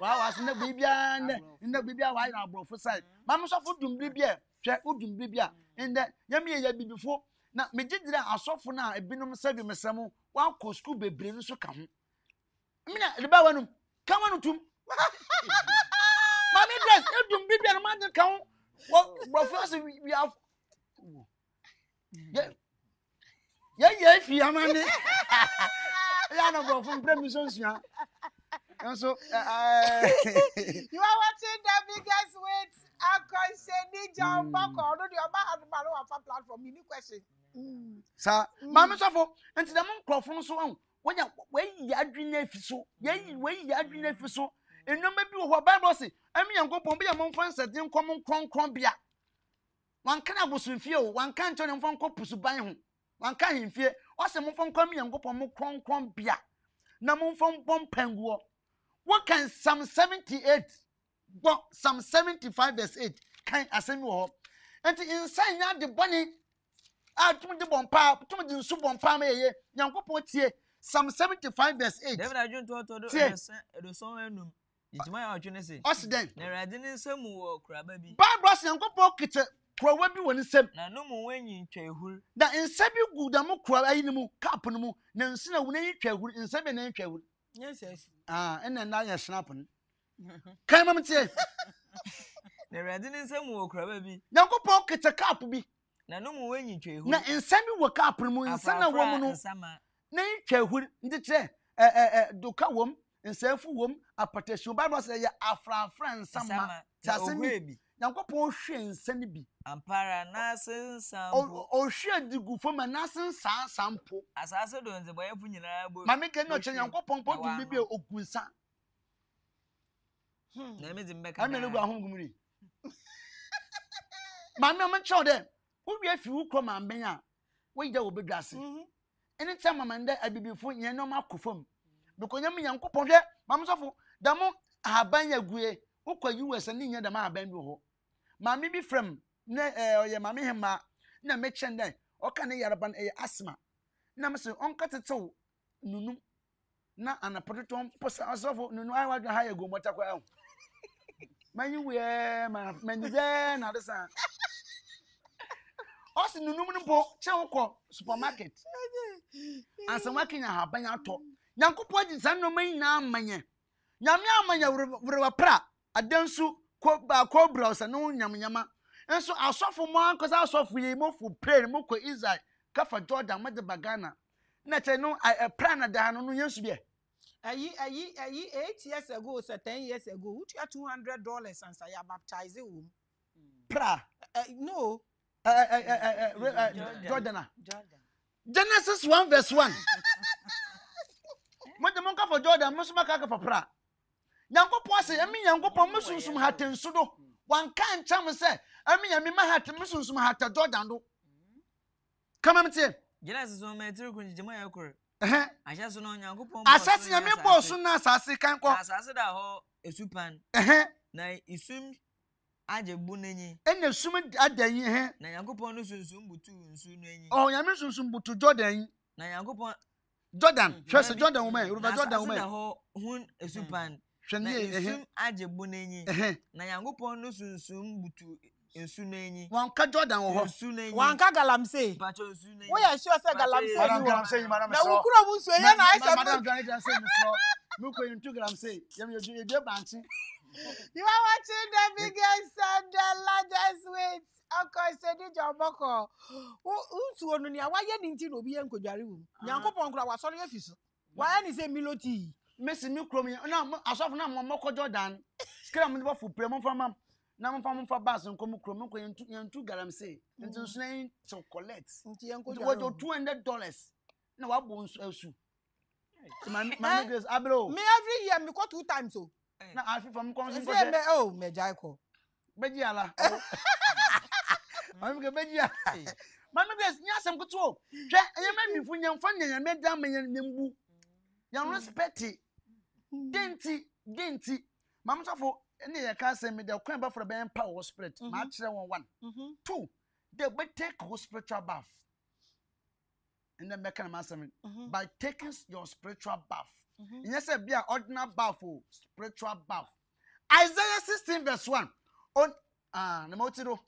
Wow, was no Bibian, no Bibia, why not bro for side? Mamma saw food to Bibia, check food to Bibia, and that Yammy be before. Now, me did that I saw for now a binum serving Messamo, while Cosco be brave so come. I mean, the Babanum, come on to Mammy Grace, no to Bibia, Madame Count. What, bro, first we have. Yeah, if you are money. And so, you are watching the biggest weight. I'm Komhyeni John Bokoo. I don't know about platform. Any question? Sir, Mama Safo, and the man Crawford so when you are doing so, when you are doing so, and no maybe what Bible say. I mean, I'm going to be among friends that didn't come on Crombia. One can't go soon feel. One can't turn on phone call to buy him. One can't in fear. What's a month from coming and go for more Crombia? Namon from Bompengo. What can Psalm 78 But Psalm 75 verse 8 can ascend war. And inside now the bunny out to the bomb pop to the super palm here. Young Popotier, Psalm 75 verse 8. Never I don't want to do the song. It's my opportunity. Osden, there I didn't some war crab baby. Barbara's young pocket. Kwawabi woni sem na no mu wanyi twahuru da nsabi guda mu kwa ayi mu cap no mu na nsi na wona twahuru nsabi na twahuru yes yes ena na ya snap no kan ma mtie na ready ni nsam wo kwa babi na kopon kete cap bi na no mu wanyi twahuru na nsabi wo cap no mu nsa na wo mu no na twahuru ndi tre doka wom nsafu wom apateshu bible say ya afra france ma ta semi Yankopon hwe nsani bi ampara na sensan o hwe digu fo ma na sensan sampo asase do nze boye fu nyina bo ma meke no che yankopon po du bibi ogunsa na me zimbeka amelu gwa hungumri ma me ma cho de wo wi afi wo kroma amben a wo ida wo bedwase ene tama manda abibifo nye no makofam bekonya me yankopon hwe ma msofo da mo ahaban yaguye wo kwa US ani nya da ma aban bi ho Mami bi frem ne oye mami hema na mechen den oka ne yaraban e asma na mse onka tetew nunu na anapoteton posa asofo nunu ai wadwa ha yego mota kwa ehu manyi we ma manyi den na desa os nunu mbo chewo ko supermarket ansanwa kinya ha ban ato nyankopo agisan no man na amanye nyame amanya wrewa pra adansu ko browser no nyamnyama enso asofo mo anko sa asofo ye mo fu pray mo ko Israel ka fa Jordan ma de bagana na che no plan da no yesu be ayi 8 years ago so 10 years ago who you $200 and say baptize wom pra no Jordan Genesis 1 verse 1 mo de monka for Jordan mo suma ka for pra Yankopon say emi yankopon musunsum hatensu do wan kan cham say emi ya me mahat musunsum hata Jordan do kama mtie Genesis on metru kunje mo yakor asasu no yankopon asasu ya me bosu na asase kan ko asase da ho esupan na isum ajebu nenyi ene sum adanyi na yankopon no sunsum butu nsu nenyi oh ya me sunsum butu Jordan na yankopon Jordan first Jordan woman River Jordan woman asase da ho hun esupan Shani ajebu nenyi na yankopon no sunsum butu ensu nenyi wanka Jordan wo ensu nenyi wanka galamse pacho ensu nenyi wo ya sure say galamse ni madam so na ukura bunsu eya na aisha madam galamse ni so muko into galamse yam yo je banchi you are watching the biggest and the largest weight Komhyeni John Bokoo untu onu ni awaye ni nti no bi enkodware wo yankopon kura wa sori afiso wa ni say miloti Messi mi krom na asofo na mmoko Jordan skira mo for premo fama na mo fama for bas nko mo krom nko yentu garamse nti so na to collect nti yenko $200 na wa bo asu Maame Grace abro me every year me ko 2 times o na afi fam ko nko je oh me jai ko beji ala Maame beji ala Maame Grace nya sam ko to o hwe eyema mi fu nyamfa nyanya me dan me nyambu yan respect Genti. Mama sofo ene ya ka say me the queen ba for be empower spirit. Ma chere won 1. 2. They will take your spiritual bath. And then make an announcement by taking your spiritual bath. You say be an ordinary bath or spiritual bath. Isaiah 16 verse 1. On na motiro.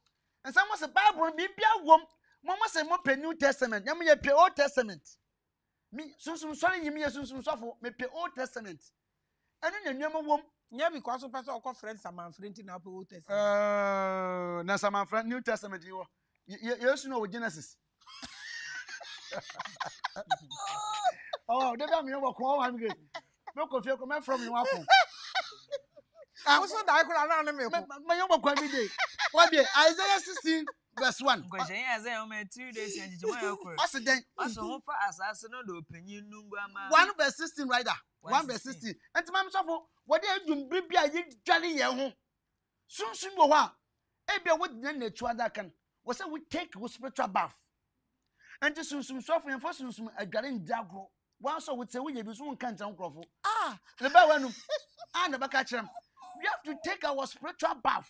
And someone say Bible be bia wom. Mama say mo pe New Testament. Nyam ye pe Old Testament. Me sunsum sorry yimi yesunsum sofo me pe Old Testament. Eno na nnyama wom nya bi kwaso pese okọ friend samanfriend na pe Old Testament. Na samanfriend New Testament yo. Yesu no Genesis. Oh, dey am you kwa am great. No confuse come from you happen. I also die kula na na me ko. Me yo kwa bi dey. What be Isaiah 16 verse 1. One verse 16 right there. 1 verse 16. And to Mamma Sofo, what do you be a jolly young? Soon go on. Ebia would then the Chuada can. Was we take with spiritual bath? And to soon soften and force a garden dagro. One so would say we soon can't uncroffle. Ah, the bell and the back catcher. we have to take our spiritual bath.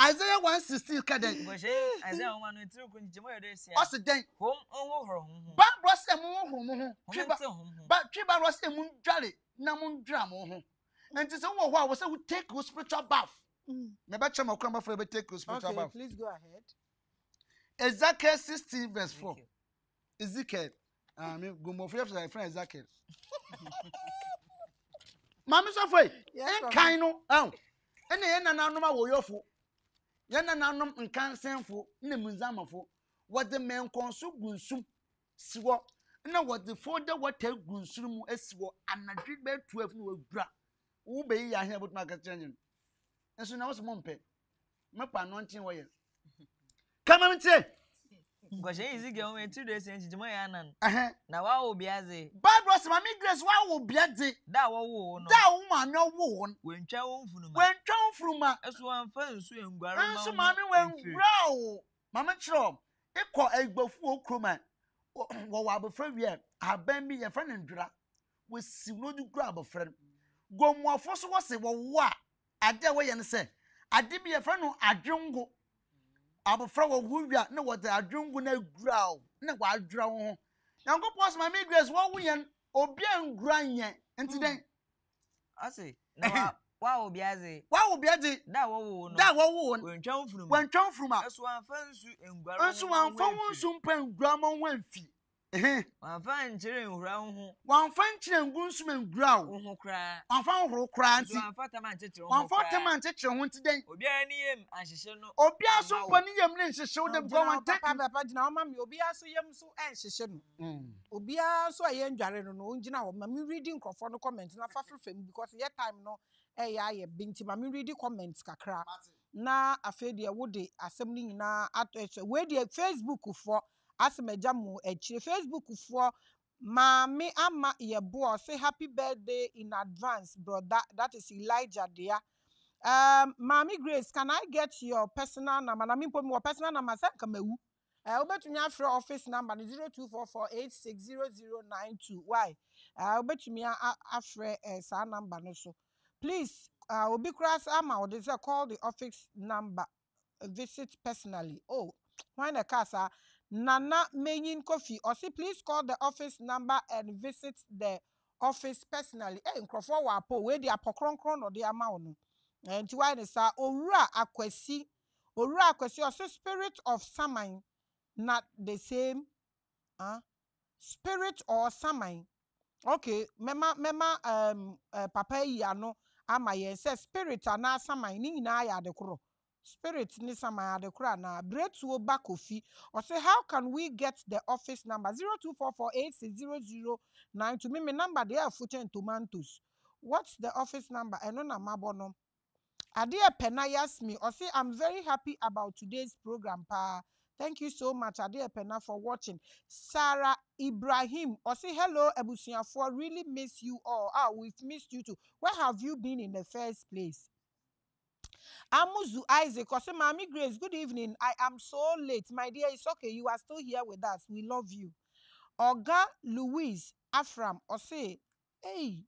Isaiah 1:16 kaden. Isaiah 1:2 kunjimoyo desia. What's den? Hom onwohoro ho. Ba brose mu hohoro mu ho. Ba twiba brose mu dwale na mu dwara mu ho. Nti se wo ho a wo se take your spiritual bath. Me ba chama kwamba for be take your spiritual bath. Okay, please go ahead. Ezekiel 16 verse 4. Ezekiel. Me go mo free for my friend Ezekiel. Mama so foi. En kan no. Ene ye nananoma wo yofo. Yana nanom nkan senfo ne munzamafo what the men konso gunsum siwo na what the folder what the gunsum mu esiwo anadwe be 12 no wadura wo be yi ahia but maka chanyen enso na wo so mompe mepa no ntin wo ye kama ntie ngoje izige o metu de senji jimo ya nan na wa wo biaze bible se Maame Grace wa wo biaze da wo wo no da wo ma me wo won wentwa wonfuruma eso anfa nsu engware ma enso ma me wengura o mama chiro ikọ egbofu okroma wo wa abofra wie aban bi ye fa ne ndura wo si no du gura abofra gomuafo so wo se wo a ade wo ye ne se ade bi ye fa no adwengo abofra wo wia na wo da adwungu na gura na kwa adura wo yankopos Maame Grace wo wuyen obi angura nye nti den ase na wa obi aze da wo wo wentwa mfruma eso anfa nsu engwara eso anfa wonsu mpa ngura mo wanfi wanfa nkyere nhura ho wanfa nkyere ngunsu mengura wo ho kra wanfa nhoro kra nti wanfa tema nkyekere ho nti den obi ani yem anhyehye no obi aso mpani yem ne nhyehye wo de go wan ta papa gina mama mi obi aso yem so enhyehye no obi aso aye ndware no no ngina wo mama reading krofo no comment na fafrefem because your time no eya binti mama reading comments kakra na afede wo de asem ni nyina atwe we de Facebook for Asmeja mu echi Facebook for Maame Ama Yebo say happy birthday in advance, brother. That is Elijah dear. Maame Grace, can I get your personal number? Na mimpo mi personal number say ka mewu. Obetumi afro office number 0244860092. Why? Obetumi afro sa number no so. Please, obi cross ama o dey say call the office number. Visit personally. Oh, when the casa Nana Mayin Kofi, or say please call the office number and visit the office personally. Eh, Crawford Wapo, where they are Pokronkron or the Amano. And to why they say, Ora Akwesi, or say spirit of Samine, not the same. Spirit or Samine. Okay, Papa Yano, Amaye, say spirit and now Samine, Nina the Crow. Spirit nisa ma de kura na bretu oba kofi or say how can we get the office number 0244860092 to me number there future and tomatoes what's the office number eno na mabono adia penayas me or say I'm very happy about today's program pa thank you so much adia pena for watching Sarah Ibrahim or say hello ebusiafo really miss you all we've missed you too where have you been in the first place Amuzu Isaac, or say, Maame Grace, good evening. I am so late. My dear, it's okay. You are still here with us. We love you. Oga Louise Afram, or say, hey,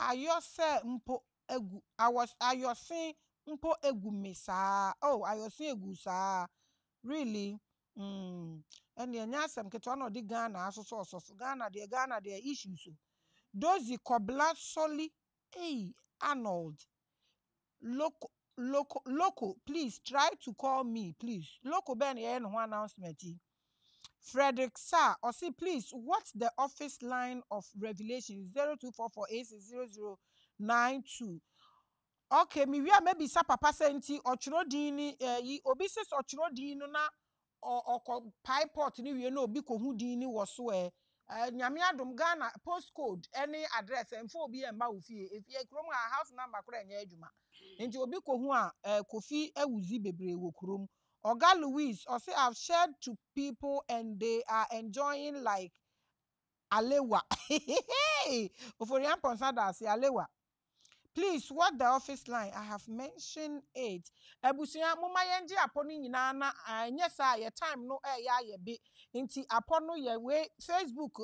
are you saying mpo egu mesa? Oh, are you saying egu sa? Really? And the nyasem ketwano di Ghana, so Ghana, the issues. Dozi Kobla Soli, hey, Arnold. Loco, please try to call me, please. Loco Ben no announcement. Frederick Sir, or say please, what's the office line of Revelation 0244860092? Okay, me we are maybe sa papa senti ochrodini yi obi says ochrodini no na or pie pot ni we no obi ko hu dini was where nyame adom Ghana postcode any address enfo obi e ma ofie efie krom a house number kora nya adwuma nti obi ko hu a kofi awuzi bebre wo krom Oga Louise or say I've shared to people and they are enjoying like alewa ofori am ponsa da alewa Please, what the office line? I have mentioned it. Ebusia muma yenji aponu nyina na anye sa ye time no ya ye bi. Inti aponu ye we Facebook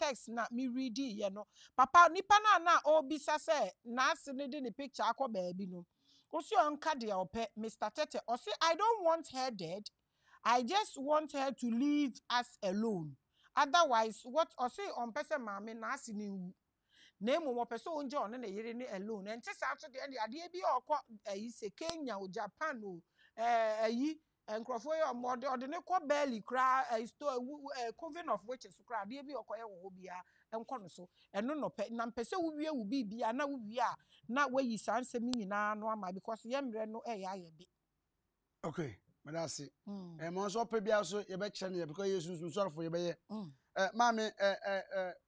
text na mi read ye no. Papa nipa na na obisa se na sene de ne picture akọ baby no. Osi onka de ope Mr. Tete. Osi I don't want her dead. I just want her to leave us alone. Otherwise, what osi on person mame na sene wu. Name one person on and a alone, and just after the end, the idea be or Kenya or Japan or and Crawford or more the no call barely cry a store coven of witches cry, dear be or Kobia and Conoso, and no pet Nampeso will be and now we are not where you sound me now, because young no a bit. Okay, Madassi, and also Pebby also a bachelor because you sorry for your bear. Mammy,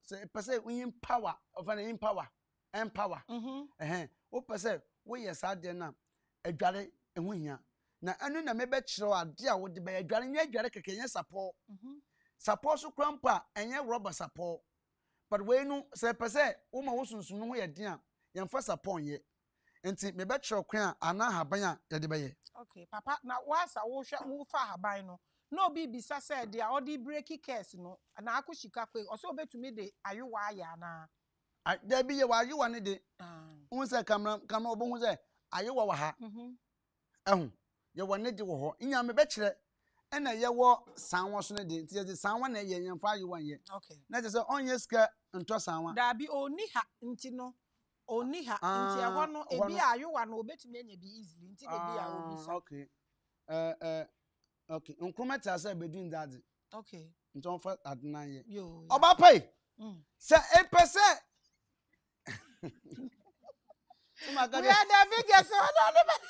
say, per se, we empower of an empower, empower. Oh, per se, we are sad dinner, a galley and winger. Now, I know may bet show a dear would be a galley, yet, Jerica can yes support. Suppose to crumper and yet robber support. But we no, say, per se, woman was no way a dear, young first upon ye. And see, may bet show crown, and now her banner, the debate. Okay, Papa, now was I wash up move for her bino. No bibi sasa de all the breaky case no na akushika kwe oso obetumi de ayowa ya na da bi ye wa ayowa ne de unse kamra kama obo hunse ayowa wa ha ehun ye wone de wo ho nya me be kire na ye wo sanwo so ne de nti ye sanwo na ye nyamfa ayowa ye na je so onye ska nto sanwa da bi oni ha nti no oni ha nti e ho no ebi ayowa na obetumi anya bi easily nti de bi a obi so okay okay, uncrumate as I between daddy. Okay, don't fall at 9 years. You about pay, sir, 8%. Oh my God, we are the biggest one.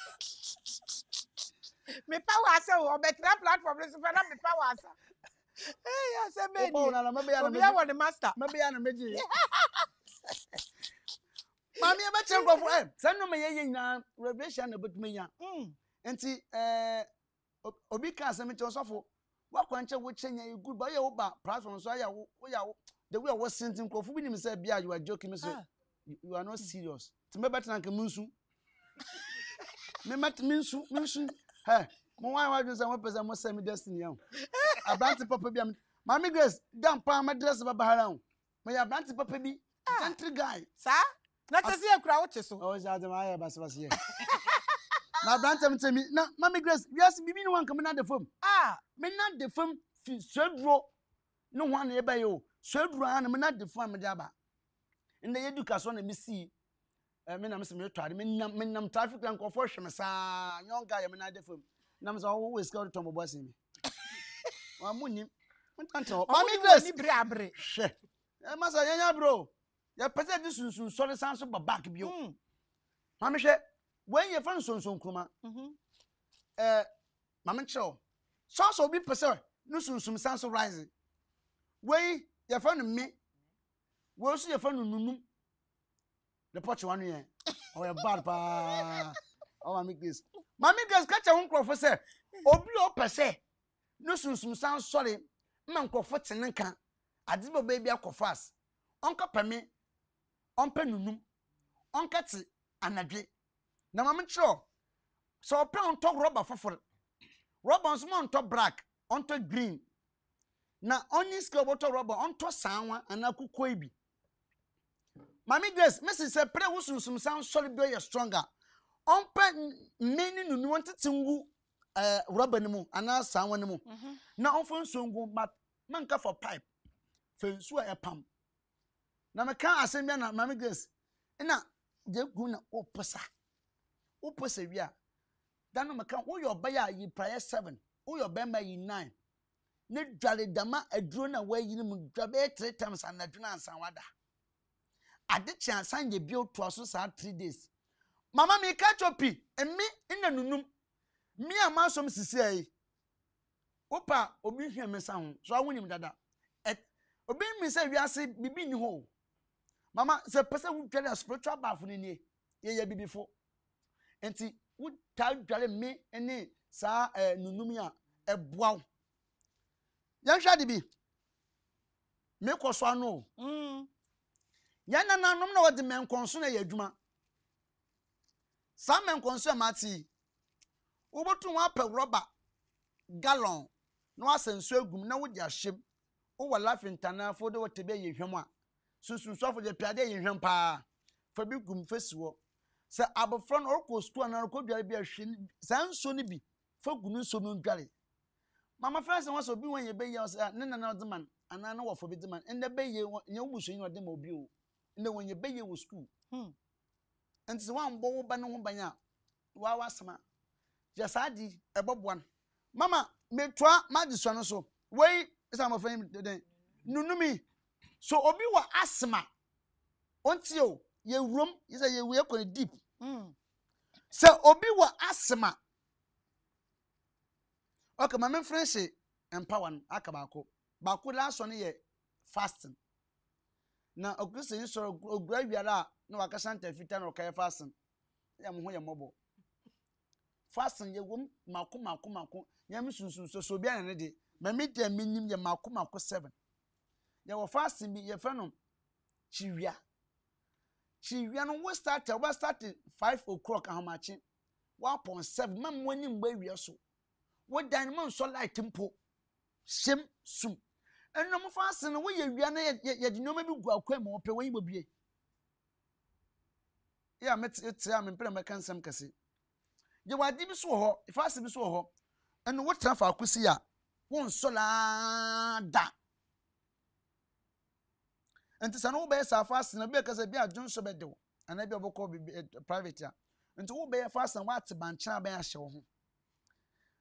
Me power, sir, or better platform. Let's find out me power, sir. Hey, I said, maybe I want the master. Maybe I'm a major. Mammy, I'm a chamber of him. Send me a young revelation about me. And see, Obi can send me to suffer. What quench would change you good by your platform? So the way I was sent him, Kofu, said, Bia, you are joking, Mr. You are not serious. To me, better than Munsu. Munsu, hey, my wife is 1% more semi destiny. I blanty papa be Maame Grace, damn, my dress about Baharam. May I blanty papa be? Country guy, sir? Not as a crowd, so always out of my ass was here. Now, Brantham tell me, now, Maame Grace, we have been one coming out the firm. Ah, men not the firm, no one nearby you, and not the farm, Jabba. And the education, me see. I mean, I'm some retired, men, traffic and confusion, a young guy, I mean, I the firm. Nams always called Tom Bossing. One moon, Maame Grace, brabre. I must say, bro, your presentation soon, sorry, sounds about back of you. Mamisha. When your friends soon, Kuma, Mamma Chow, sauce will be preserved. No soon, some sounds of rising. Way your friend me, will see your friend the porch 1 year or a barber. Oh, I make this. Mammy does catch your uncle for sir, or blow per se. No soon, some sounds sorry. Manco foot and can. I did my baby alcohol fast. Uncle Pammy, Uncle Nunum, Uncle Anadri. Na mama ncho so pe on top rubber foforo rubber on small on top black on top green na only skill bottle rubber on top sanwa and akukoi bi Maame Grace message say pre wusunsum sound solid be stronger on pe many nunu want tingu rubber ni mu ana sanwa ni mu na on fun songu but man ka for pipe fensu a pam na me kan assembly na Maame Grace na je gu na opesa Upose wia. Dano makan wo your baya yi prayer 7. Wo your bema yi 9. Ne dwale dama aduro na wa yi ne mu dwabe 3 times and aduna ansan wada. Ade chan san ye bio to aso sa 3 days. Mama me catch up e me ina nunum. Me amasom sisi ai. Opa obi hwe me san ho. So awonim dada. Obi mi se wia se bibi ni ho. Mama se person wo dwale spiritual bath ni ni. Ye ye bibi fo. Enti would tell Jale me any sa nunumia a bow. Young Shadibi Make us one no. Yana no, the man consume a juma. Some men concern Mati. Ubo tu wape roba gallon. No asenswe gum na wudi ashim. Uwa life interna for the watebe yihemwa. Susun sofo de piade yihempa. Fabi gum feswo. Se abofron orko school anarko biare bi ahwe. Sanso ni bi. Fa gunu so no dware. Mama friends won so bi won ye be ye so na na de man ana na wo fo bi de man. Ende be ye ye obuso yin ode ma obi o. Ende won ye be ye wo school. And so one bow banner banya. Wawasma. Just adi a bob one. Mama, me twa madison so. Wait, some of him today. Nunumi. So obi wa asma. Ontio, ye room is a ye way up on a deep. So obi wa asma. Okay, my men friends say, empower akabako. Baku last one ye fasting. Na okusi ni soro ogwawiara na wakasanta fita na okaye fasting ya mo ho ya mobo fasting ye wom mako ya misunsun so so bia na ne de ma me de minim ye mako 7 ya wo fasting bi ye fano chiwia no we start 5 o'clock ahamachi 1.7 mam woni mba wiya so wo dan man so light mpo shem sum. And no more fasting away, you are yet no maybe go a quem or pay way will be. Yeah, met it, I'm in Pemacan Sam Cassie. You are deep so ho, if I see so ho, and what time for Cusia won't sola da. And to San Obey's are fasting a because I be a John Sobedo, and I be a book private. And to obey a fast and what's a bancha by a show.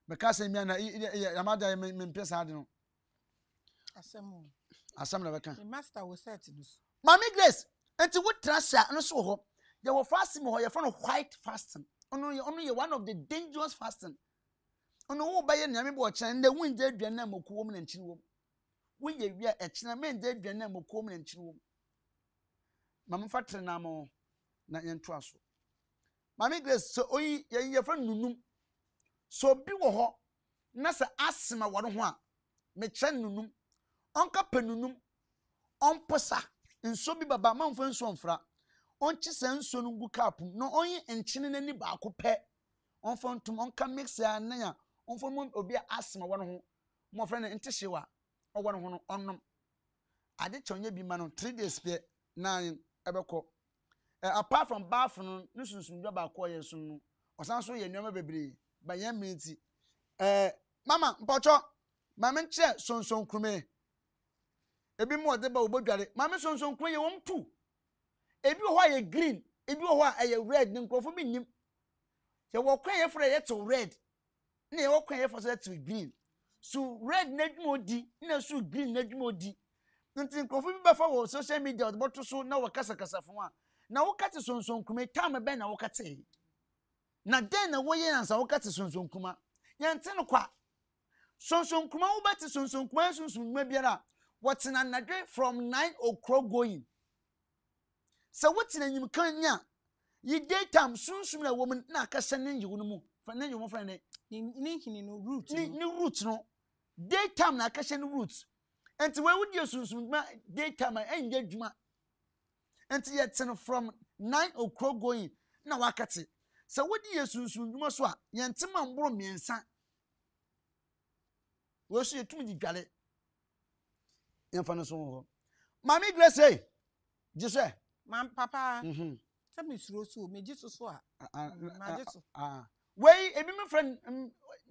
Because I mean, a mother may press hard. Assembly. The master was said to this. Maame Grace, and to what transfer and so hope. There were fasting or your phone white fasting. Only one of the dangerous fasting. On all by a name watch and the wind dead Vietnam of woman and children. We are a Chinaman dead Vietnam of woman and children. Mamma Fatranamo, not in trust. Maame Grace, so ye your friend Nunum. So be war, Nasa Asima Wadua, Mechan Nunum. Onka penunum onposa nso bi baba manfo nso mfra onchi senso ngu cap no onye enchine nani ba akopɛ onfo ntum onka mix ya nanya onfo mu obi asma wono ho mo frɛ ne ntehyewa owono ho no onnom ade chonye bi ma no 3 days pe 9 ebekɔ apart from bath no nusunsun dwa ba kɔ yesu no osanso ye nneɛma bebree ba yan minti mama mpɔtɔ mama nkyɛ sonson krume ebi mo de ba obodware mame sonson kro ye wom tu ebi ho aye green ebi ho aye red ni nkrofo bi nim ye wo kwen ye fere ye to red na ye wo kwen ye fere so to green so red na dwuma odi na so green na dwuma odi ntin nkrofo bi ba fa wo social media odboto so na wo kasakasa fo a na wo kate sonson kuma tam be na wo kate na den na wo ye ansa wo kate sonson kuma ye ntin kwa sonson kuma wo bate sonson kuma sonson ma biara what's in another from 9 o'clock going? So what's in you can ya? You daytime soon a woman naka sending you no more. For then you won't find it. No roots. New roots, no. Daytime naka send roots. And to where would you soon daytime I engagement? And to yet send from 9 o'clock going. Now I cut it. So what do you soon must what? Yantiman brought me and son. Well, she told me the galley. Maame Grace, just say, Mam Papa, tell me, so me just so. Wait, a woman friend,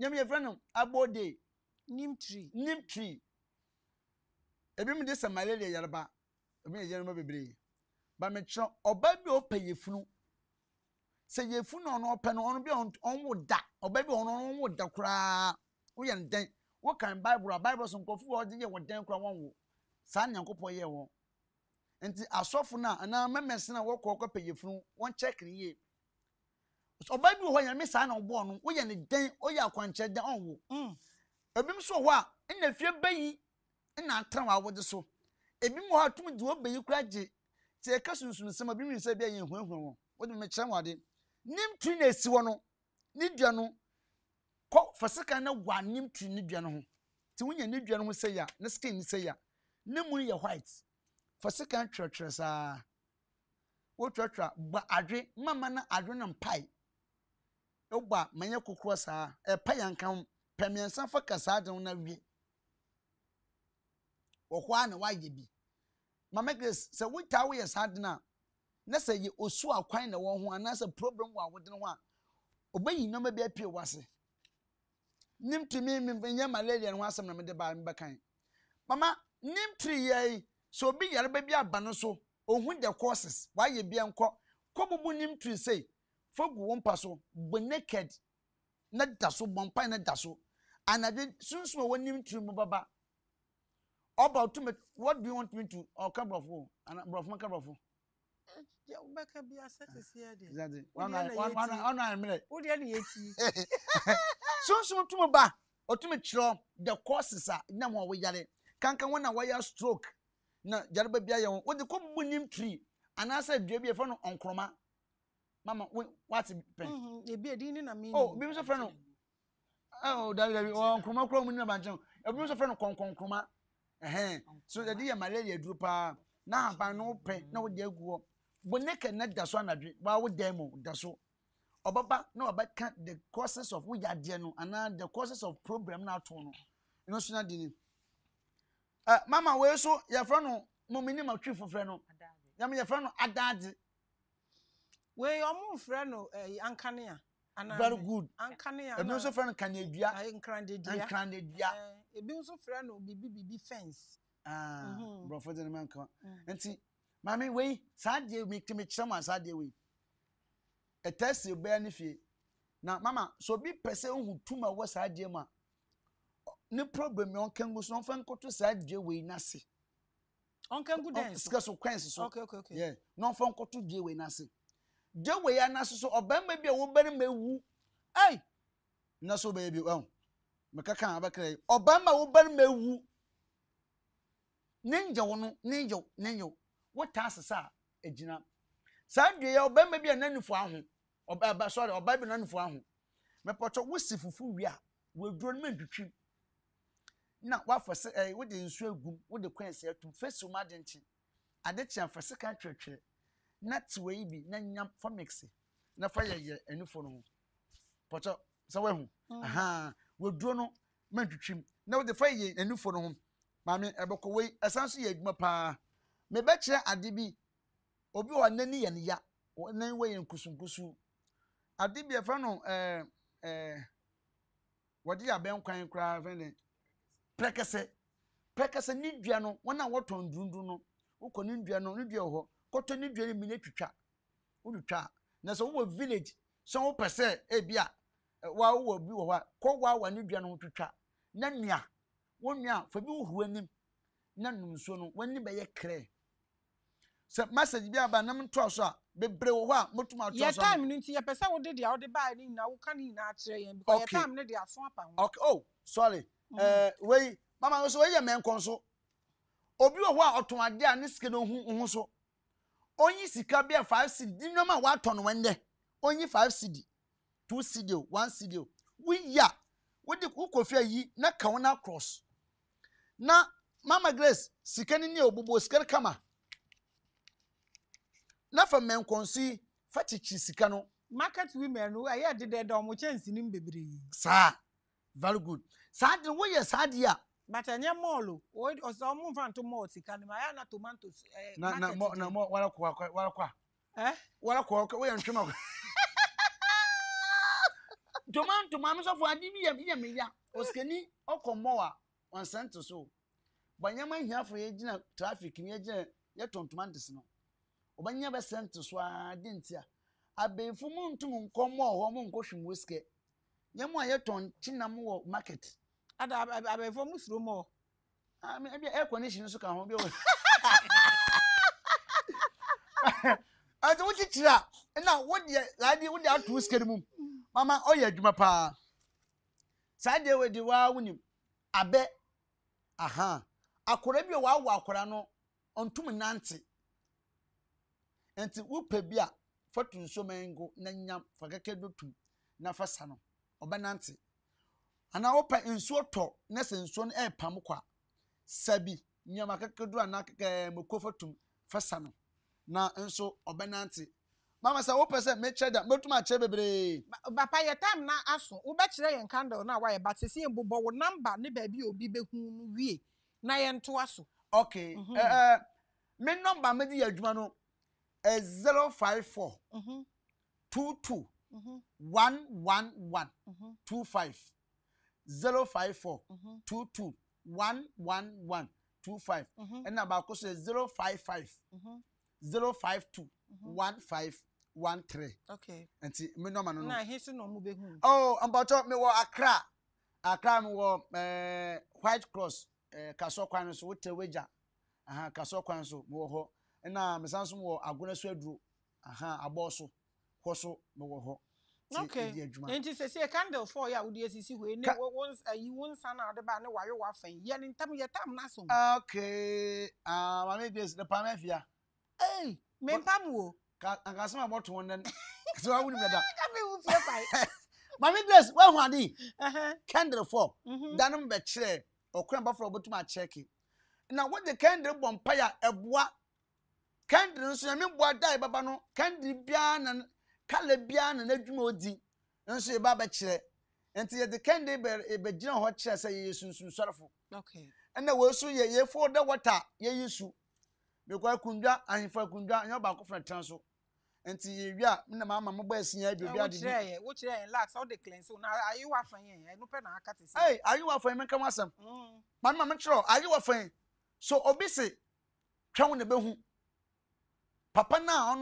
Yammy Venom, a body, Nim tree. A woman this a malaria yarba, a mere general baby. But make sure or baby or pay your flu. Say your fun on open on beyond on wood that, or baby on wood that cry. We and then what can Bible some coffee or the year with them cry one. San yankopo ye won enti asofo na ana memes na wo kokko peyefun won check ni ye oba bi ho yan me san na obo no wo ye ne den o ye akwanche den onwo ebim so ho a na fie bayi na atran wa wode so ebim ho atum de wo bayi kraje te ka sunsun sema bi mi se bi ye huanhuan won wo de me kyerem wade nim twi na si wo no ni dwa no ko fasika na wa nim twi ni dwa no ho ti wo ye ni dwa no ho se ya na skin ni se ya nemu ye white for second church sa wo church ba adwe mama na adwe na mpai Oba manya kukua saa. Pa yanka pemiansa faka saa de unawie. Okwa na waje bi. Maame Grace se witawo ye saa de na na se ye osu akwan na wo ho anasa problem wa wode no a obayi no ma bi apie wase. Nimtimi mbenye malaria no asem na me de ba me bekan. Mama nimtri ye so bi yare ba bi aba no so ohun de courses wa ye bi enko kobubu nimtri sei fogu won paso bo naked na daso bompa na daso anade sunsun won nimtri mu baba. About to make what do you want me to or cabrafo and brofman cabrafo ya ubaka bi asese ya de zade one minute wo de na yeti sunsun to ba otume chiro the courses a na mo we yale kankan wona wire stroke na jarba bia ye won wo de ko bunim tree anasa dua bia fo no onkroma mama what pen e bia din na me oh bi so fre no oh david onkroma kromu ni na banjo e bi so fre no konkonkroma. So the dear malaria drupa na ba no pe na wo de aguo bo neke na da so anadwe ba wo demo da so obaba na oba can the causes of we yade no and the causes of problem na to no no so na dini mama we so ye fra no mo minimum atwi fofre no ya me ye fra no adade we o mo fra no ankania very good ankania no so fra no kanadua ankrandedia ebi nso fra no bibi fence bro for the man come nti mami we sadie mi timi chama sadie we e test e be na fie na mama so bi pese hu tuma wo sadie ma ne problem yon kangu so fan koto sadie we na se on kangu dance consequence so okay yeah no fan koto die we na se die we ya na so obam be wo bere mewu ai na so be bi on mekaka abakrai obama wo ban mewu ninja wono ninja what asasa ejina sadwe ya obama bia nanifu aho obaba sorry obaba bia nanifu aho mepoto wosifufu wia wedro no mantwitwi na wafase wo de nsu agum wo de kwense atum fesu madenchi adechi afase kan twetwe na tiwe bi na nyam famexi na fa ye enufo no poto sawa hu aha wodro no mantwitwim na wo de fa ye enufo no mami eboko we asanso ye aduma pa me be kire ade bi obi o nani ye ya nani we ye nkusunkusu ade bi e fa no wodi aben kwan kra vene prekese ni dua no wona woton dundu no woko ni dua no ni dua ho koto ni dua ni mi na twitwa wodutwa na so wo village so wo pese e bia wa wo bi wo wa ko wa ni dua no twitwa na nua wonnya fa bi huanim na nunso no wani be ye kre se message bi aba na mto so a bebre wo ha motuma to so ya time ni nti ya pesa wo de dia wo de ba ni na wo kan ni na akire yen because ya time ni dia so apa ho oh sorry we mama wo so we ye men konso obi wo ha oton ade a ne sike no hu so onyi sika bi 5 cd ni no ma wa ton wende onyi 5 cd 2 cd 1 cd we ya wodi ukofia yi na kawo na cross na mama Grace sikani ni obubo sikani kama na fa men konsi fa chichi sikano market women who are dede do mo chance ni mbebere sa very good sa de wo ye sa de a but anya mall o so mo fan to mall sikani ma ya na tomatoes na mo wala kwa wala kwa we ntwema tomanto mama so for adi bi ya oskeni okomowa on sento so banyama hiafo ye gina traffic ni ye gina ye tontomantes no obanya be sento so adi ntia abefu mu ntum nkomo ho mu nkohwem oske nyamo ye ton chinam wo market ada abefu mu suro mo abi air condition so ka ho bi o ado wo kitira na wo de adi wo de atu oske mu mama oya djuma pa sade we di wa woni abe aha akora bi wa wa akora no ontum nante enti wo pe bi a fotu nso mengo na nyam fakake dotum na fasa no obanante ana wo pa nso to na se nso no e pam kwa sabi nyam akake do ana mokofotum fasa no na nso obanante Mama sa opese me cheda metuma chebebere. Papa ye time na aso wo be kire ye candle na wa ye batisi en bobo wo number ne ba bi obi be hu wie na ye nto aso. Okay. Me number me di adwuma no 054 22 111 25 054 22 11125 and number ko se 055 052 1513. Okay. And see, me no man no. Nah, he no move home. Oh, I'm about to me wo Accra. Accra me wo White Cross. Kaso kwan so wote weja. Aha, kaso kwan so wo ho. Na me sanso wo agona so aduro. Aha, abo so. Ho so me wo ho. Okay. Enti se se candle for ya wo de sisi we ne wons ayi wons na ade ba ne wayo wa fan. Ye ne ntam ye tam na so. Okay. Ah, mama this the pamafia. Hey. Mempamu akasema moto wonen so awu ni brother Maame Grace we hu ade candle for danum be kire okran ba for obotuma cheki na what the candle bompire eboa candle so me boa dai baba no candle bia na kale bia na adwuma odi nso e ba be kire enti the candle be gina ho kire say yesunsun sorofo. Okay. And we so ye for the water ye yesu because kunja and for kunja and your back of a transo. And see, yeah, Mamma Mobessia, you are there, which I lack all the claims. So now are you offering? I don't know. I cut it. Hey, are you offering? Mamma Metro, are you offering? So obese, crown the behu. Papa now,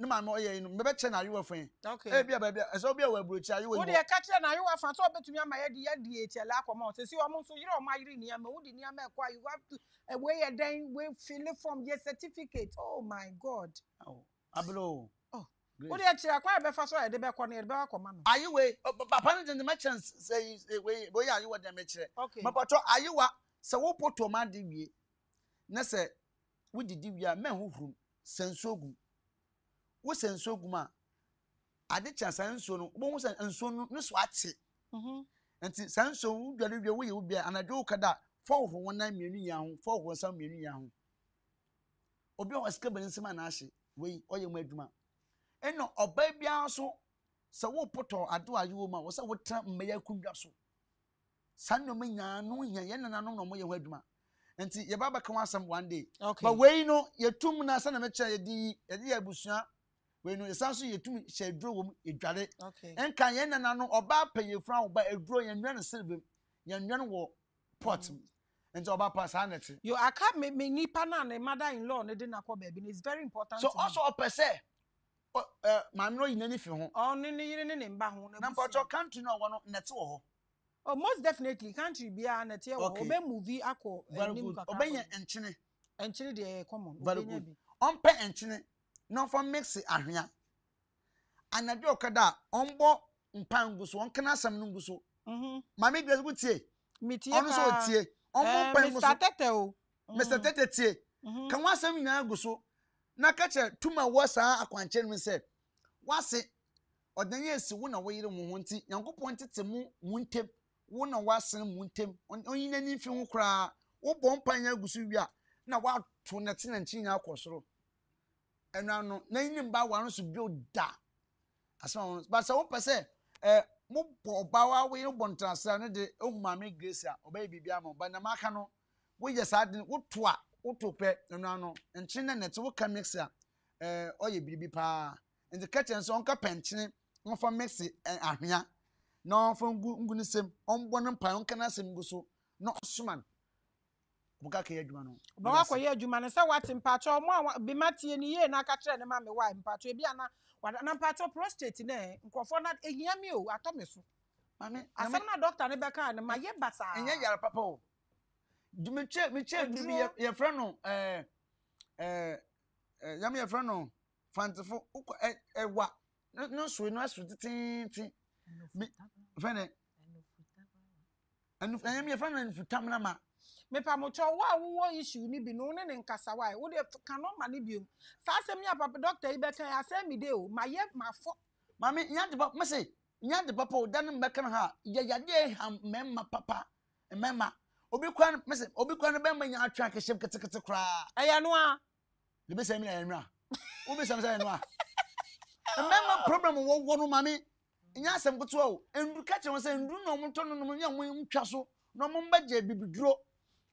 no, mamma, you betcha, are you offering? Okay, baby, as all be a brooch, are you a catcher? And I offer so better to me, my DHL lack as you are most, you know, my reading, I'm holding your milk while you have to. Away a day will fill it from your certificate. Oh my God. Oh, Ablo. Oh, what are you acquired before? I did back on your back. Are you away? Papa and the merchants say, where are you at the merchant? Okay, but are you what? So, what put to a man did ye? Nessa, we did your men who send so good. Who send so good? I did chance and so bones and so no swatty. And since Sanso, your way will be an adokada. 419 million, 4 million. Obi was cabin Simanashi, we or your meduma. And no, or baby also. So what potter, I do a woman was a what time may I come so. San no mina, no, yen and I know no more your wedma. And see, your baba come out some one day. Okay, but we know your 2 months and a mature a busha. We know your sons, your 2 shall draw a jade. Okay, and Cayenne and I know or bad pay your frown by a drawing and run a silver, young war. Pot and so about personality. You are coming, me nipa na ne mother-in-law ne didn't call baby. It's very important. So also a per se, man, no in anything. Oh, no, in Bahon. Number your country no one net all. Oh, most definitely country be an at your obey movie. I call obey and chine and chine de common. Very good. On pay and chine, no for mixing area. And a joker that on board in Pangus, one can ask some nunguso. Mammy Grace would say. Mr. Tete, Mr. Tete, can one send me now go so? Now catch her to my worst hour, I said, what's it? Or then yes, one away the moon, and go pointed to moon tip, one or was some moon tip, on only any film cry, or bonfire gusuvia. Now what to nothing and chin out so. And now no name by one to build that. As long as, but so per se, Mumpo Bower will want to send the old Maame Grace or baby Biamo, but the Macano, we just had what twa, what to pet, no, and China nets will come mixer, or you be pa, and the catchers on Capentin, no for Mexi and Armia, no from Gunism, on Bonampa, Canasim Gusso, not Suman. Bukaki Edmano. Bawako Yeduman, so what in Pacho, be Matty and Ye, and I catch and Mammy Wife, Pacho Biana. What an pato prostate in eh? Conform that a yam you, I promise you. Mammy, I saw my doctor Rebecca and my yet bassa, and yet your papa. Do me check me check me your friend, Yammy Frano, Fantiful, what? No, sweet, no, sweet, Venna, and I am your friend and Futamlama. Mepamoto wa wo issue ni bi no ne nkasa wa e wo de kanon mane biom sa asem ya papa doctor Ibeka ya asem mi de o ma ye ma fo mame nya de papa me say nya de papa o dan mbeka ha ya yade ham mema papa mema obi kwan me say obi kwan be manya atwa ke shem ketekete kra aya no a le be say mi na enwa wo be say mi say enwa Remember problem wo wo no mame. Nya asem koto o. Endu ka kye won se endu no mto no no nya won twa so. No mom ba je bibiduro.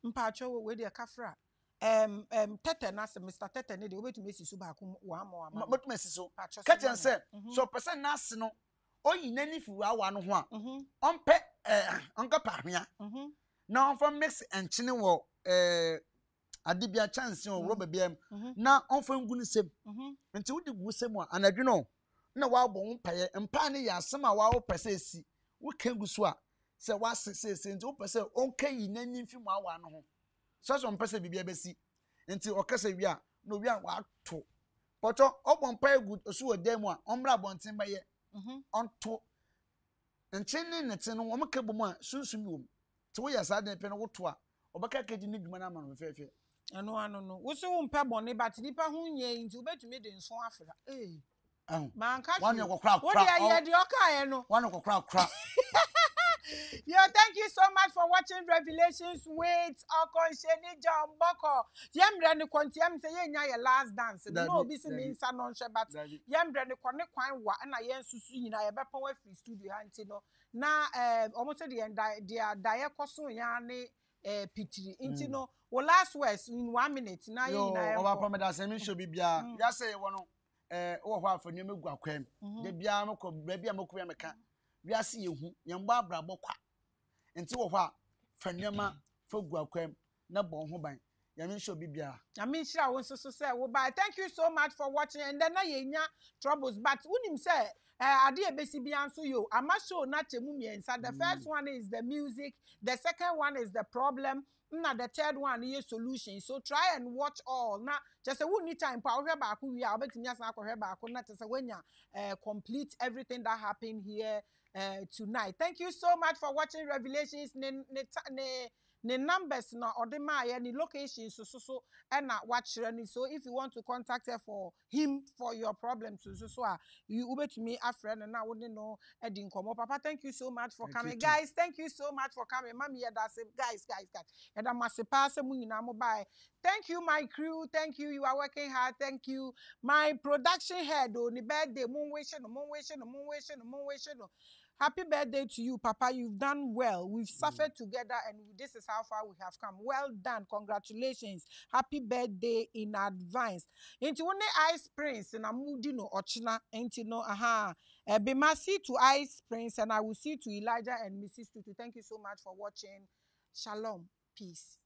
Mpa atwo wo we de kafra. Tete na se Mr. Tete ne de obetumi esisu ba ko wa ama ama. Obetumi esisu. Ka kye se so person na se no oyi nani fiwa wa no ho a. Onpe onka pa hwea. Na onfa mix enchine wo adibia chance o roba biam na onfa ngu ni sem nti wudi gu sem a anadweno na wa bo mpae mpa ne ya sem a wa wo pese esi wo kangu so a se wa sesese nti wo pese onka yi nani mfimu awa no ho so so mpese bibia besi nti okase wi a na wi a wa to poto obo mpae gu osu odem a omra bonten ba ye onto nchine ne tene wo mka bo mu a sunsumi wo ti wo ya sa de pe no wo to a obaka keji ni dwuma na ma no fefe ano ano no wo se wo mpa bone but nipa hu nye nti obetumi de nson afra eh man ka wo ne kokra wo ya de okae no wo ne kokra kra Yo, thank you so much for watching Revelations with Komhyeni John Bokoo. Yemre ne kwon tiam se ye nya ye last dance. No bi se me nsa no hwe but yemre ne kwon ne kwan wa na ye nsusu nyina ye bepa wa free studio anti no. Na omo se de dia dae koso ya ne pitiri nti no. Wo last words in 1 minute na ye na ye. Yo, oba pameda se me show bibia. Ya se wo no wo ho afa nyame gu akwam. De bia me ko bia me ko me ka. We see you, young Barbara Boqua. And two of her, Fernema, Foguaquem, Nabon Hobine. Yamin shall be beer. I mean, she was so sad. Thank you so much for watching. And then I troubles, but wouldn't say, I dear Bessie Bianso, you. I must show not a mummy. And so the first one is the music, the second one is the problem. Now the third one is solution. So try and watch all. Now just a wooden time power back who we are back not as a complete everything that happened here tonight. Thank you so much for watching Revelations. The numbers now or the my any locations so and not watch running. So if you want to contact her for him for your problems, so you will to me a friend and I wouldn't know a didn't come up. Papa, thank you so much for coming, guys. Thank you so much for coming. Mommy, yeah, that's it, guys. And I must pass a moon by. Thank you, my crew. Thank you. You are working hard. Thank you. My production head on the birthday, moon wishing. Happy birthday to you, Papa. You've done well. We've suffered together, and this is how far we have come. Well done. Congratulations. Happy birthday in advance. Into one ice prince and Amudino Ochina. Into no aha. Be mercy to ice prince, and I will see to Elijah and Mrs. Tutu. Thank you so much for watching. Shalom. Peace.